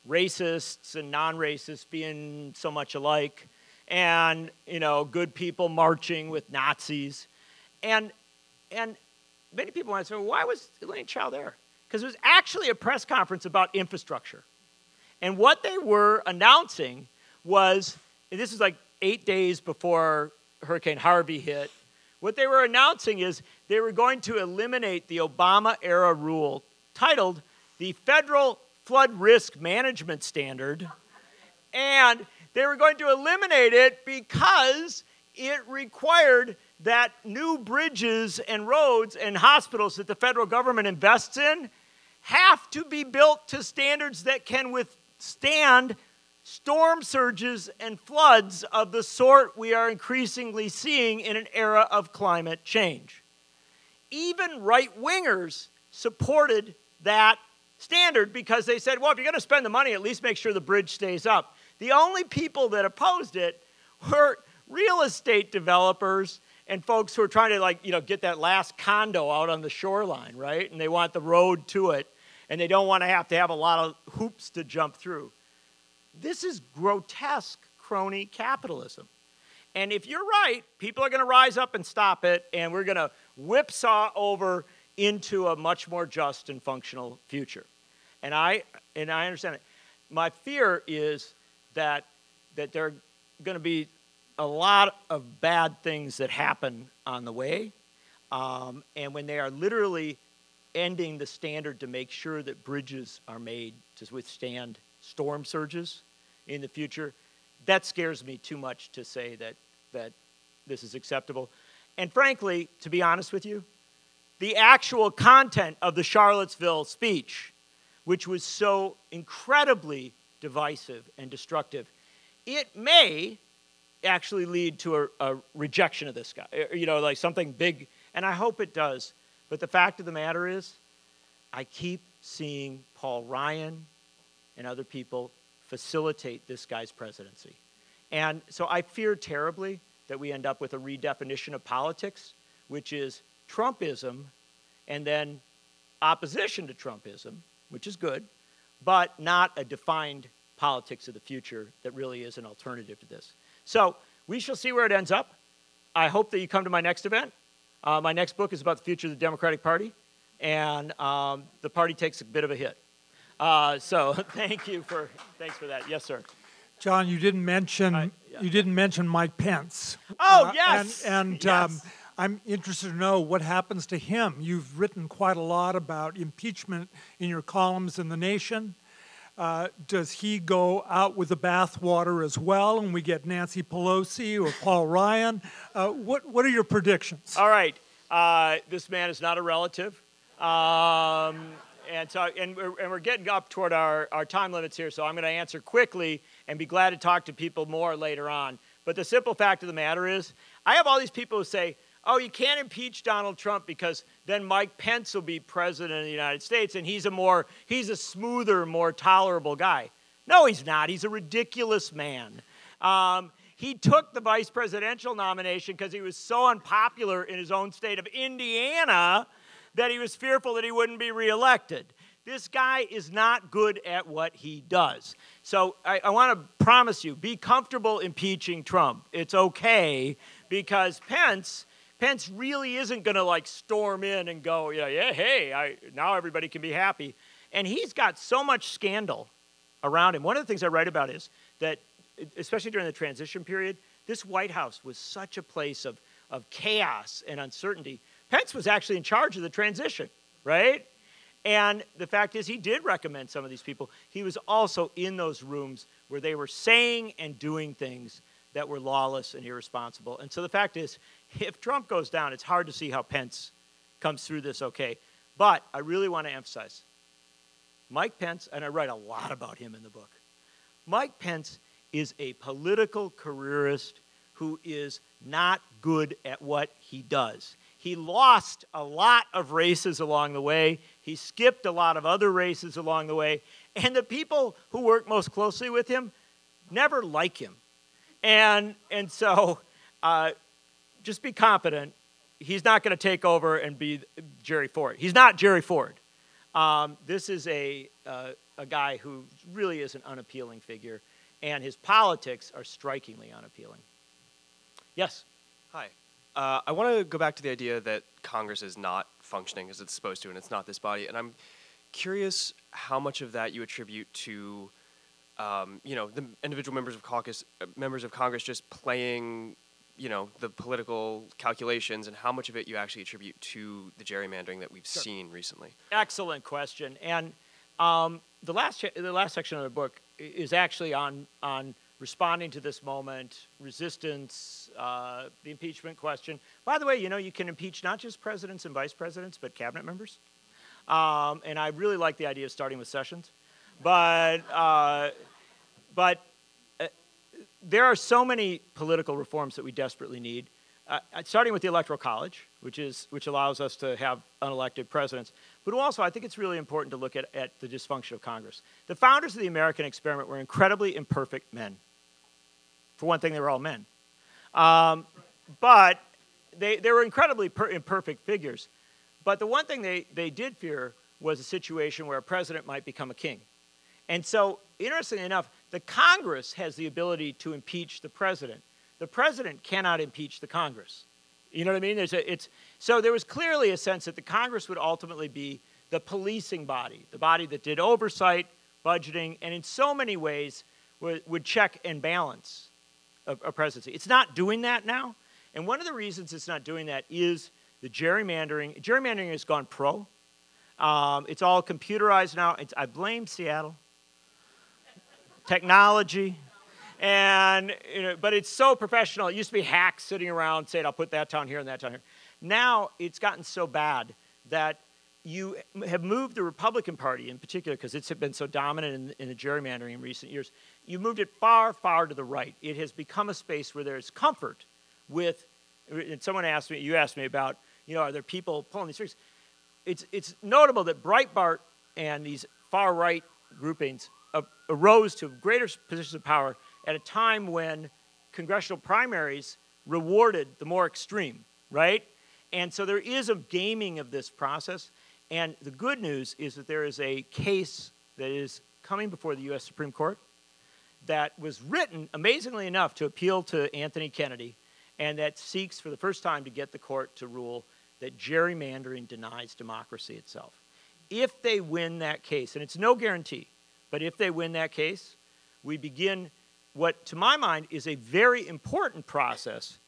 racists and non-racists being so much alike, and you know, good people marching with Nazis, and and many people want to say, well, why was Elaine Chao there? Because it was actually a press conference about infrastructure, and what they were announcing was, and this is like eight days before Hurricane Harvey hit. What they were announcing is they were going to eliminate the Obama-era rule titled the Federal Flood Risk Management Standard, and they were going to eliminate it because it required that new bridges and roads and hospitals that the federal government invests in have to be built to standards that can withstand storm surges and floods of the sort we are increasingly seeing in an era of climate change. Even right-wingers supported that standard because they said, well, if you're going to spend the money, at least make sure the bridge stays up. The only people that opposed it were real estate developers and folks who are trying to, like, you know, get that last condo out on the shoreline, right? And they want the road to it, and they don't want to have to have a lot of hoops to jump through. This is grotesque crony capitalism. And if you're right, people are going to rise up and stop it, and we're going to whipsaw over into a much more just and functional future. And I, and I understand it. My fear is that, that there are going to be a lot of bad things that happen on the way, um, and when they are literally ending the standard to make sure that bridges are made to withstand storm surges in the future, that scares me too much to say that, that this is acceptable. And frankly, to be honest with you, the actual content of the Charlottesville speech, which was so incredibly divisive and destructive. It may actually lead to a, a rejection of this guy, you know, like something big, and I hope it does. But the fact of the matter is, I keep seeing Paul Ryan and other people facilitate this guy's presidency. And so I fear terribly that we end up with a redefinition of politics, which is Trumpism and then opposition to Trumpism, which is good, but not a defined politics of the future that really is an alternative to this. So we shall see where it ends up. I hope that you come to my next event. Uh, my next book is about the future of the Democratic Party, and um, the party takes a bit of a hit. Uh, so thank you for, thanks for that. Yes, sir. John, you didn't mention, I, yeah. you didn't mention Mike Pence. Oh, uh, yes. And, and yes. Um, I'm interested to know what happens to him. You've written quite a lot about impeachment in your columns in The Nation. Uh, does he go out with the bathwater as well, and we get Nancy Pelosi or Paul Ryan? Uh, what, what are your predictions? All right. Uh, this man is not a relative. Um, and, so, and, we're, and we're getting up toward our, our time limits here, so I'm going to answer quickly and be glad to talk to people more later on. But the simple fact of the matter is, I have all these people who say, oh, you can't impeach Donald Trump because then Mike Pence will be president of the United States and he's a more, he's a smoother, more tolerable guy. No, he's not. He's a ridiculous man. Um, he took the vice presidential nomination because he was so unpopular in his own state of Indiana that he was fearful that he wouldn't be reelected. This guy is not good at what he does. So I, I want to promise you, be comfortable impeaching Trump. It's okay, because Pence... Pence really isn't going to like storm in and go, yeah, yeah, hey, I, now everybody can be happy. And he's got so much scandal around him. One of the things I write about is that, especially during the transition period, this White House was such a place of, of chaos and uncertainty. Pence was actually in charge of the transition, right? And the fact is, he did recommend some of these people. He was also in those rooms where they were saying and doing things that were lawless and irresponsible. And so the fact is, if Trump goes down, it's hard to see how Pence comes through this okay. But I really want to emphasize, Mike Pence, and I write a lot about him in the book, Mike Pence is a political careerist who is not good at what he does. He lost a lot of races along the way. He skipped a lot of other races along the way. And the people who work most closely with him never like him. And, and so... Uh, Just be confident. He's not going to take over and be Jerry Ford. He's not Jerry Ford. Um, this is a, uh, a guy who really is an unappealing figure, and his politics are strikingly unappealing. Yes? Hi. Uh, I want to go back to the idea that Congress is not functioning as it's supposed to, and it's not this body. And I'm curious how much of that you attribute to um, you know, the individual members of caucus, uh, members of Congress just playing... you know, the political calculations, and how much of it you actually attribute to the gerrymandering that we've sure. seen recently? Excellent question. And um, the last the last section of the book is actually on on responding to this moment, resistance, uh, the impeachment question. By the way, you know, you can impeach not just presidents and vice presidents, but cabinet members. Um, and I really like the idea of starting with Sessions, but uh, but. There are so many political reforms that we desperately need, uh, starting with the Electoral College, which, is, which allows us to have unelected presidents. But also, I think it's really important to look at, at the dysfunction of Congress. The founders of the American experiment were incredibly imperfect men. For one thing, they were all men. Um, but they, they were incredibly per imperfect figures. But the one thing they, they did fear was a situation where a president might become a king. And so, interestingly enough, the Congress has the ability to impeach the president. The president cannot impeach the Congress. You know what I mean? There's a, it's, so there was clearly a sense that the Congress would ultimately be the policing body, the body that did oversight, budgeting, and in so many ways would, would check and balance a, a presidency. It's not doing that now. And one of the reasons it's not doing that is the gerrymandering. Gerrymandering has gone pro. Um, it's all computerized now. It's, I blame Seattle. Technology, and, you know, but it's so professional. It used to be hacks sitting around saying, I'll put that town here and that town here. Now it's gotten so bad that you have moved the Republican Party in particular, because it's been so dominant in, in the gerrymandering in recent years, you moved it far, far to the right. It has become a space where there's comfort with, and someone asked me, you asked me about, you know, are there people pulling these strings? It's, it's notable that Breitbart and these far-right groupings arose to greater positions of power at a time when congressional primaries rewarded the more extreme, right? And so there is a gaming of this process, and the good news is that there is a case that is coming before the U S Supreme Court that was written, amazingly enough, to appeal to Anthony Kennedy, and that seeks for the first time to get the court to rule that gerrymandering denies democracy itself. If they win that case, and it's no guarantee, but if they win that case, we begin what, to my mind, is a very important process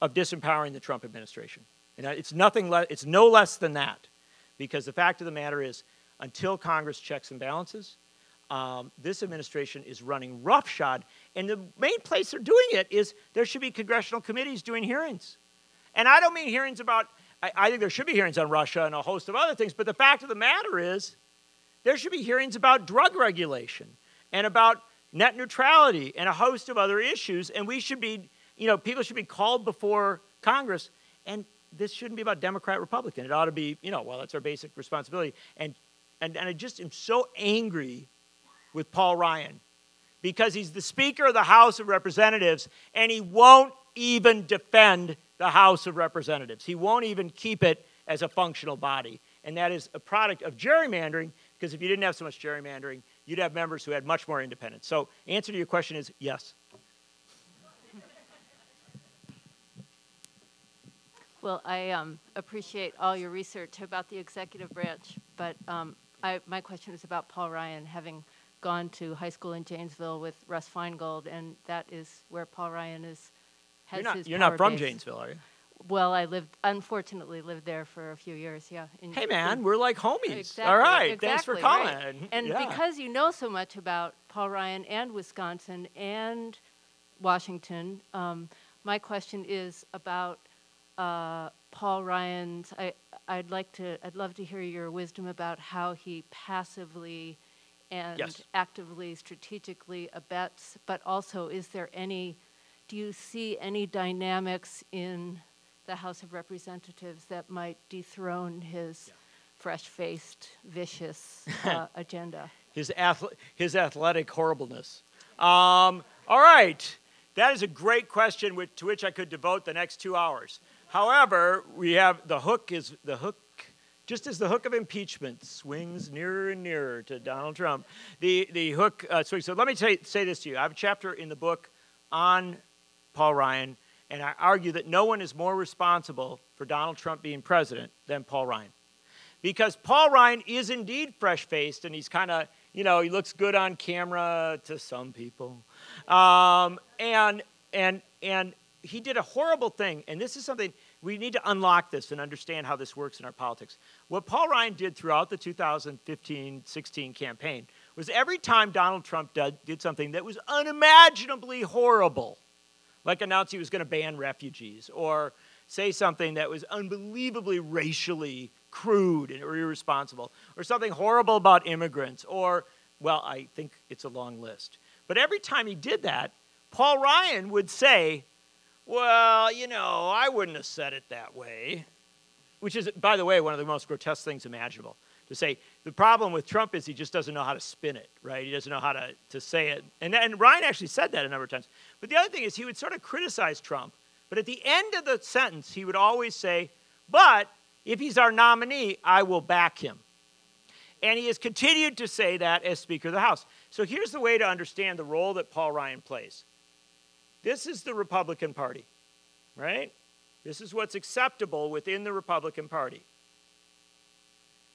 of disempowering the Trump administration. And it's nothing less, it's no less than that, because the fact of the matter is, until Congress checks and balances, um, this administration is running roughshod. And the main place they're doing it is there should be congressional committees doing hearings. And I don't mean hearings about, I, I think there should be hearings on Russia and a host of other things, but the fact of the matter is, there should be hearings about drug regulation and about net neutrality and a host of other issues, and we should be, you know, people should be called before Congress, and this shouldn't be about Democrat, Republican. It ought to be, you know, well, that's our basic responsibility. And, and, and I just am so angry with Paul Ryan because he's the Speaker of the House of Representatives, and he won't even defend the House of Representatives. He won't even keep it as a functional body, and that is a product of gerrymandering, because if you didn't have so much gerrymandering, you'd have members who had much more independence. So answer to your question is yes. Well, I um, appreciate all your research about the executive branch, but um, I, my question is about Paul Ryan, having gone to high school in Janesville with Russ Feingold, and that is where Paul Ryan is, has you're not, his You're not from base. Janesville, are you? Well, I lived, unfortunately, lived there for a few years, yeah. In, hey, man, in, we're like homies. Exactly, all right, exactly, thanks for calling. Right. And yeah. Because you know so much about Paul Ryan and Wisconsin and Washington, um, my question is about uh, Paul Ryan's, I, I'd like to, I'd love to hear your wisdom about how he passively and yes. actively, strategically abets, but also is there any, do you see any dynamics in the House of Representatives that might dethrone his yeah. fresh-faced, vicious uh, agenda. His, athle his athletic horribleness. Um, all right, that is a great question which, to which I could devote the next two hours. However, we have the hook is the hook, just as the hook of impeachment swings nearer and nearer to Donald Trump, the, the hook uh, swings. So let me say, say this to you. I have a chapter in the book on Paul Ryan, and I argue that no one is more responsible for Donald Trump being president than Paul Ryan. Because Paul Ryan is indeed fresh-faced, and he's kind of, you know, he looks good on camera to some people. Um, and, and, and he did a horrible thing, and this is something, we need to unlock this and understand how this works in our politics. What Paul Ryan did throughout the two thousand fifteen sixteen campaign was every time Donald Trump did, did something that was unimaginably horrible, like announced he was going to ban refugees or say something that was unbelievably racially crude and irresponsible or something horrible about immigrants or, well, I think it's a long list. But every time he did that, Paul Ryan would say, well, you know, I wouldn't have said it that way, which is, by the way, one of the most grotesque things imaginable. To say, the problem with Trump is he just doesn't know how to spin it, right? He doesn't know how to, to say it. And, and Ryan actually said that a number of times. But the other thing is he would sort of criticize Trump, but at the end of the sentence, he would always say, but if he's our nominee, I will back him. And he has continued to say that as Speaker of the House. So here's the way to understand the role that Paul Ryan plays. This is the Republican Party, right? This is what's acceptable within the Republican Party.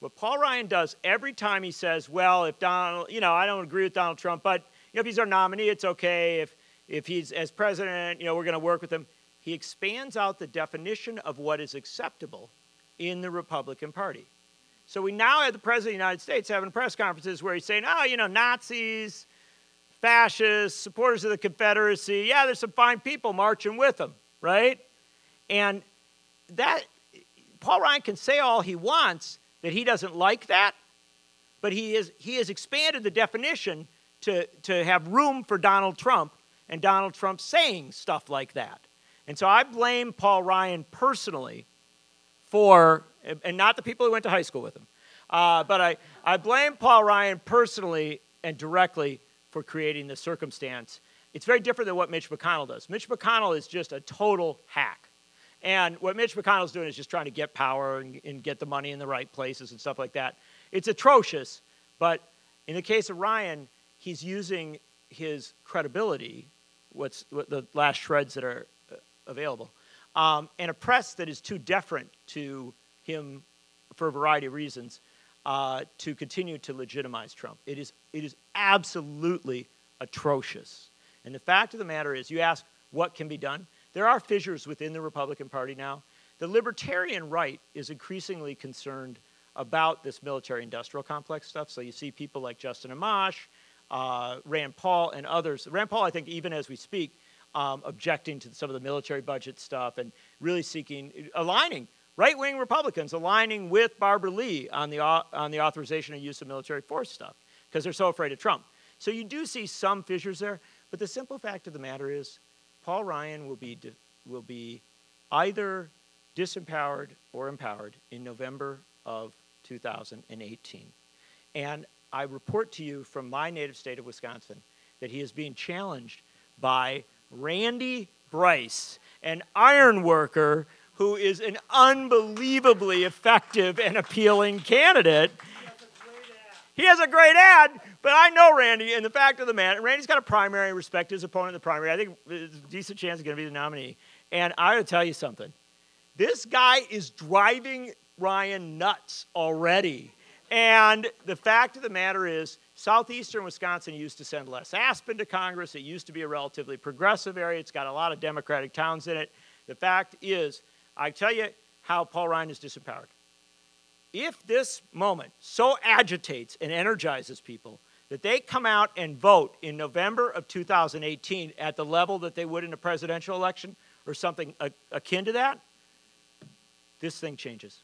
What Paul Ryan does every time he says, well, if Donald, you know, I don't agree with Donald Trump, but you know, if he's our nominee, it's okay. If, if he's as president, you know, we're going to work with him. He expands out the definition of what is acceptable in the Republican Party. So we now have the President of the United States having press conferences where he's saying, oh, you know, Nazis, fascists, supporters of the Confederacy, yeah, there's some fine people marching with them, right? And that... Paul Ryan can say all he wants that he doesn't like that, but he is he has expanded the definition to, to have room for Donald Trump and Donald Trump saying stuff like that. And so I blame Paul Ryan personally for, and not the people who went to high school with him, uh, but I, I blame Paul Ryan personally and directly for creating this circumstance. It's very different than what Mitch McConnell does. Mitch McConnell is just a total hack. And what Mitch McConnell's doing is just trying to get power and, and get the money in the right places and stuff like that. It's atrocious, but in the case of Ryan, he's using his credibility, what's what the last shreds that are available, um, and a press that is too deferent to him for a variety of reasons uh, to continue to legitimize Trump. It is, it is absolutely atrocious. And the fact of the matter is, you ask what can be done? There are fissures within the Republican Party now. The libertarian right is increasingly concerned about this military-industrial complex stuff. So you see people like Justin Amash, uh, Rand Paul, and others. Rand Paul, I think, even as we speak, um, objecting to some of the military budget stuff and really seeking, aligning, right-wing Republicans aligning with Barbara Lee on the, on the authorization and use of military force stuff because they're so afraid of Trump. So you do see some fissures there, but the simple fact of the matter is Paul Ryan will be, will be either disempowered or empowered in November of two thousand eighteen. And I report to you from my native state of Wisconsin that he is being challenged by Randy Bryce, an iron worker who is an unbelievably effective and appealing candidate. He has a great ad, but I know Randy, and the fact of the matter, Randy's got a primary, respect his opponent in the primary. I think there's a decent chance he's going to be the nominee. And I gotta tell you something. This guy is driving Ryan nuts already. And the fact of the matter is, southeastern Wisconsin used to send Les Aspin to Congress. It used to be a relatively progressive area. It's got a lot of Democratic towns in it. The fact is, I tell you how Paul Ryan is disempowered. If this moment so agitates and energizes people that they come out and vote in November of two thousand eighteen at the level that they would in a presidential election or something akin to that, this thing changes.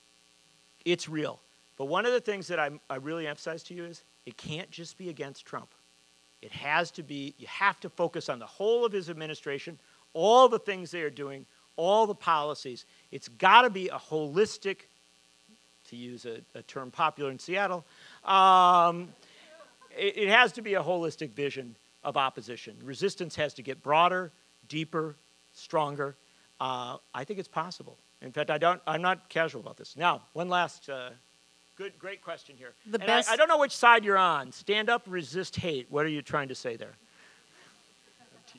It's real. But one of the things that I, I really emphasize to you is it can't just be against Trump. It has to be, you have to focus on the whole of his administration, all the things they are doing, all the policies. It's got to be a holistic, to use a, a term popular in Seattle, um, it, it has to be a holistic vision of opposition. Resistance has to get broader, deeper, stronger. Uh, I think it's possible. In fact, I don't, I'm not casual about this. Now, one last uh, good, great question here. The and best I, I don't know which side you're on. Stand up, resist hate. What are you trying to say there?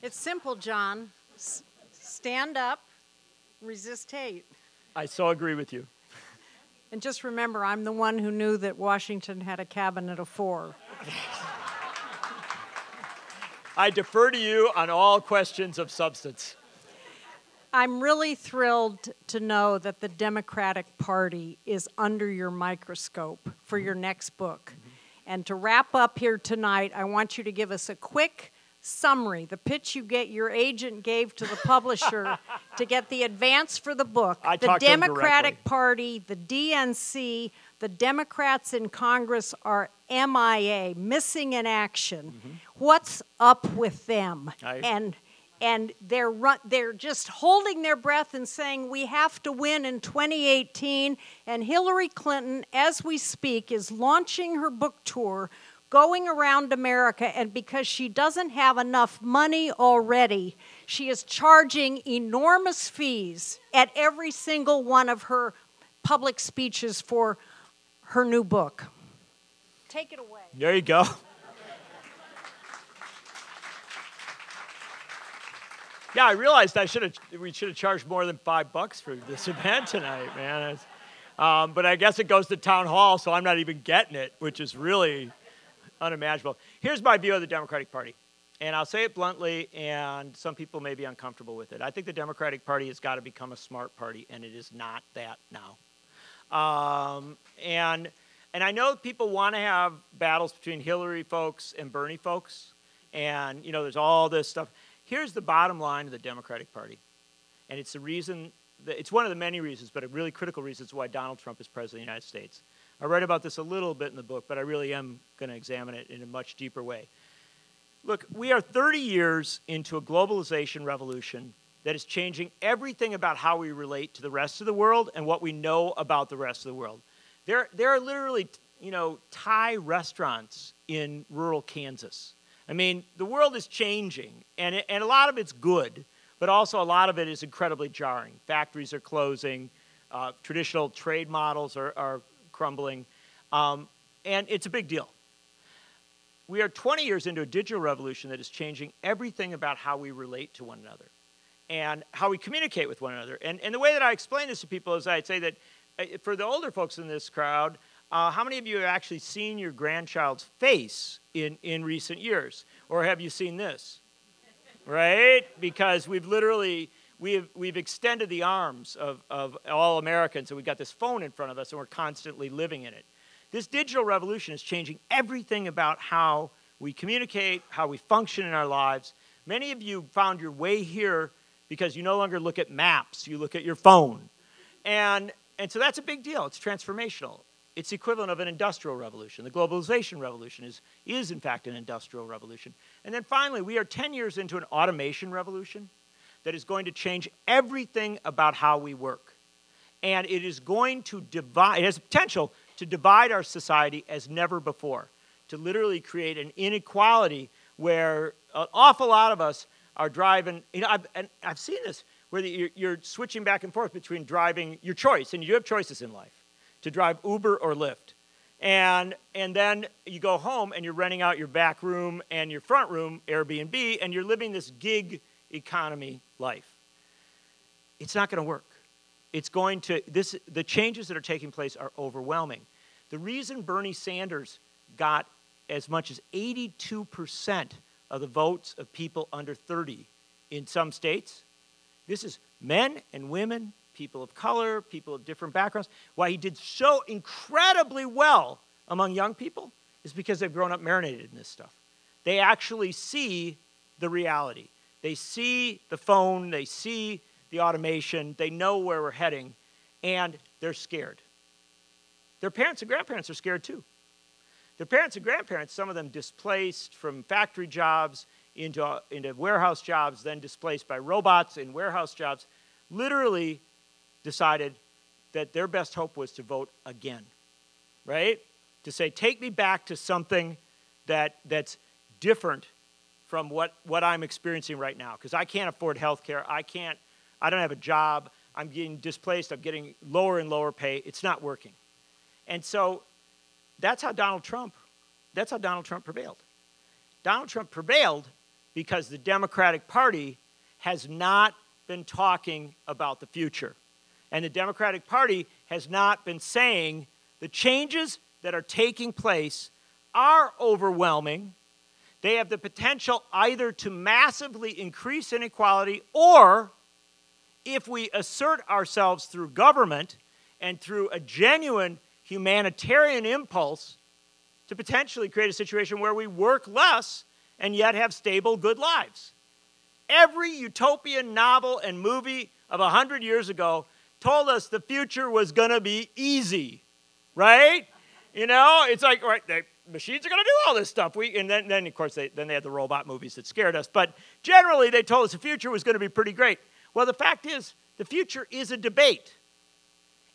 It's simple, John. S stand up, resist hate. I so agree with you. And just remember, I'm the one who knew that Washington had a cabinet of four. I defer to you on all questions of substance. I'm really thrilled to know that the Democratic Party is under your microscope for your next book. Mm-hmm. And to wrap up here tonight, I want you to give us a quick summary, the pitch you get your agent gave to the publisher to get the advance for the book. I the Democratic Party, the D N C, the Democrats in Congress are M I A, missing in action. Mm-hmm. What's up with them? I... And and they're run, they're just holding their breath and saying we have to win in twenty eighteen. And Hillary Clinton, as we speak, is launching her book tour, going around America, and because she doesn't have enough money already, she is charging enormous fees at every single one of her public speeches for her new book. Take it away. There you go. Yeah, I realized I should have, we should have charged more than five bucks for this event tonight, man. Um, but I guess it goes to town hall, so I'm not even getting it, which is really unimaginable. Here's my view of the Democratic Party, and I'll say it bluntly, and some people may be uncomfortable with it. I think the Democratic Party has got to become a smart party, and it is not that now. Um, and, and I know people want to have battles between Hillary folks and Bernie folks, and you know, there's all this stuff. Here's the bottom line of the Democratic Party, and it's the reason it's one of the many reasons, but a really critical reason, is why Donald Trump is president of the United States. I write about this a little bit in the book, but I really am going to examine it in a much deeper way. Look, we are thirty years into a globalization revolution that is changing everything about how we relate to the rest of the world and what we know about the rest of the world. There, there are literally, you know, Thai restaurants in rural Kansas. I mean, the world is changing, and, it, and a lot of it's good, but also a lot of it is incredibly jarring. Factories are closing, uh, traditional trade models are, are crumbling, um, and it's a big deal. We are twenty years into a digital revolution that is changing everything about how we relate to one another and how we communicate with one another. And, and the way that I explain this to people is I'd say that for the older folks in this crowd, uh, how many of you have actually seen your grandchild's face in, in recent years? Or have you seen this? Right? Because we've literally, we have, we've extended the arms of, of all Americans, and we've got this phone in front of us, and we're constantly living in it. This digital revolution is changing everything about how we communicate, how we function in our lives. Many of you found your way here because you no longer look at maps, you look at your phone. And, and so that's a big deal, it's transformational. It's the equivalent of an industrial revolution. The globalization revolution is, is in fact, an industrial revolution. And then finally, we are ten years into an automation revolution that is going to change everything about how we work. And it is going to divide, it has the potential to divide our society as never before, to literally create an inequality where an awful lot of us are driving, you know, I've, and I've seen this, where the, you're, you're switching back and forth between driving your choice, and you have choices in life, to drive Uber or Lyft. And, and then you go home and you're renting out your back room and your front room, Airbnb, and you're living this gig economy life. It's not going to work. It's going to, this, the changes that are taking place are overwhelming. The reason Bernie Sanders got as much as eighty-two percent of the votes of people under thirty in some states, this is men and women, people of color, people of different backgrounds. Why he did so incredibly well among young people is because they've grown up marinated in this stuff. They actually see the reality. They see the phone, they see the automation, they know where we're heading, and they're scared. Their parents and grandparents are scared too. Their parents and grandparents, some of them displaced from factory jobs into, into warehouse jobs, then displaced by robots in warehouse jobs, literally decided that their best hope was to vote again, right? To say, take me back to something that, that's different from what, what I'm experiencing right now, because I can't afford health care, I can't, I don't have a job, I'm getting displaced, I'm getting lower and lower pay, it's not working. And so that's how Donald Trump, that's how Donald Trump prevailed. Donald Trump prevailed because the Democratic Party has not been talking about the future. And the Democratic Party has not been saying the changes that are taking place are overwhelming. They have the potential either to massively increase inequality, or if we assert ourselves through government and through a genuine humanitarian impulse, to potentially create a situation where we work less and yet have stable, good lives. Every utopian novel and movie of a hundred years ago told us the future was going to be easy, right? You know, it's like, right, the machines are going to do all this stuff. We, and then, then of course, they, then they had the robot movies that scared us. But generally, they told us the future was going to be pretty great. Well, the fact is, the future is a debate.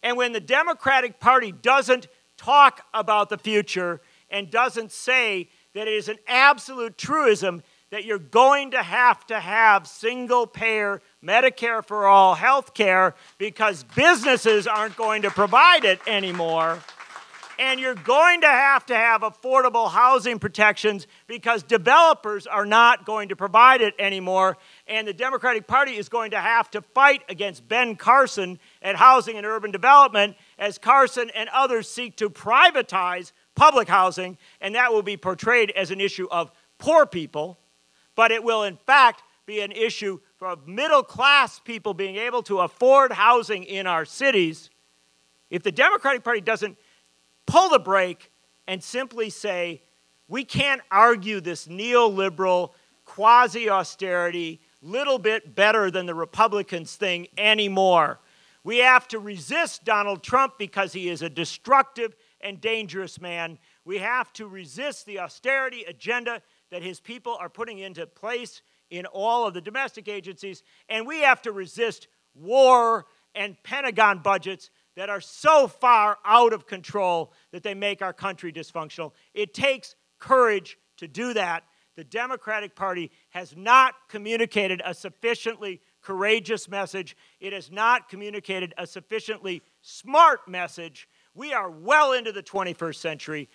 And when the Democratic Party doesn't talk about the future and doesn't say that it is an absolute truism that you're going to have to have single-payer Medicare for all health care because businesses aren't going to provide it anymore, and you're going to have to have affordable housing protections because developers are not going to provide it anymore, and the Democratic Party is going to have to fight against Ben Carson at Housing and Urban Development as Carson and others seek to privatize public housing, and that will be portrayed as an issue of poor people, but it will in fact be an issue for middle-class people being able to afford housing in our cities. If the Democratic Party doesn't pull the brake and simply say, we can't argue this neoliberal, quasi-austerity, little bit better than the Republicans thing anymore, We have to resist Donald Trump because he is a destructive and dangerous man. We have to resist the austerity agenda that his people are putting into place in all of the domestic agencies. And we have to resist war and Pentagon budgets that are so far out of control that they make our country dysfunctional. It takes courage to do that. The Democratic Party has not communicated a sufficiently courageous message. It has not communicated a sufficiently smart message. We are well into the twenty-first century.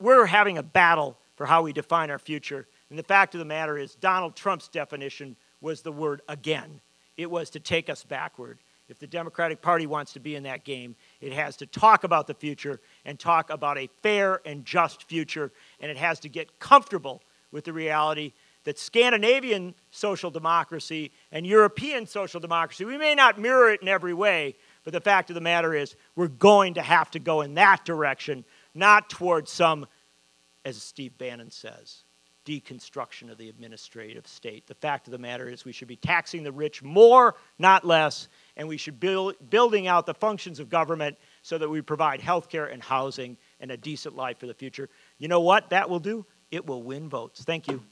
We're having a battle for how we define our future. And the fact of the matter is, Donald Trump's definition was the word again. It was to take us backward. If the Democratic Party wants to be in that game, it has to talk about the future and talk about a fair and just future, and it has to get comfortable with the reality that Scandinavian social democracy and European social democracy, we may not mirror it in every way, but the fact of the matter is we're going to have to go in that direction, not towards some, as Steve Bannon says, deconstruction of the administrative state. The fact of the matter is we should be taxing the rich more, not less, and we should be building out the functions of government so that we provide health care and housing and a decent life for the future. You know what that will do? It will win votes. Thank you.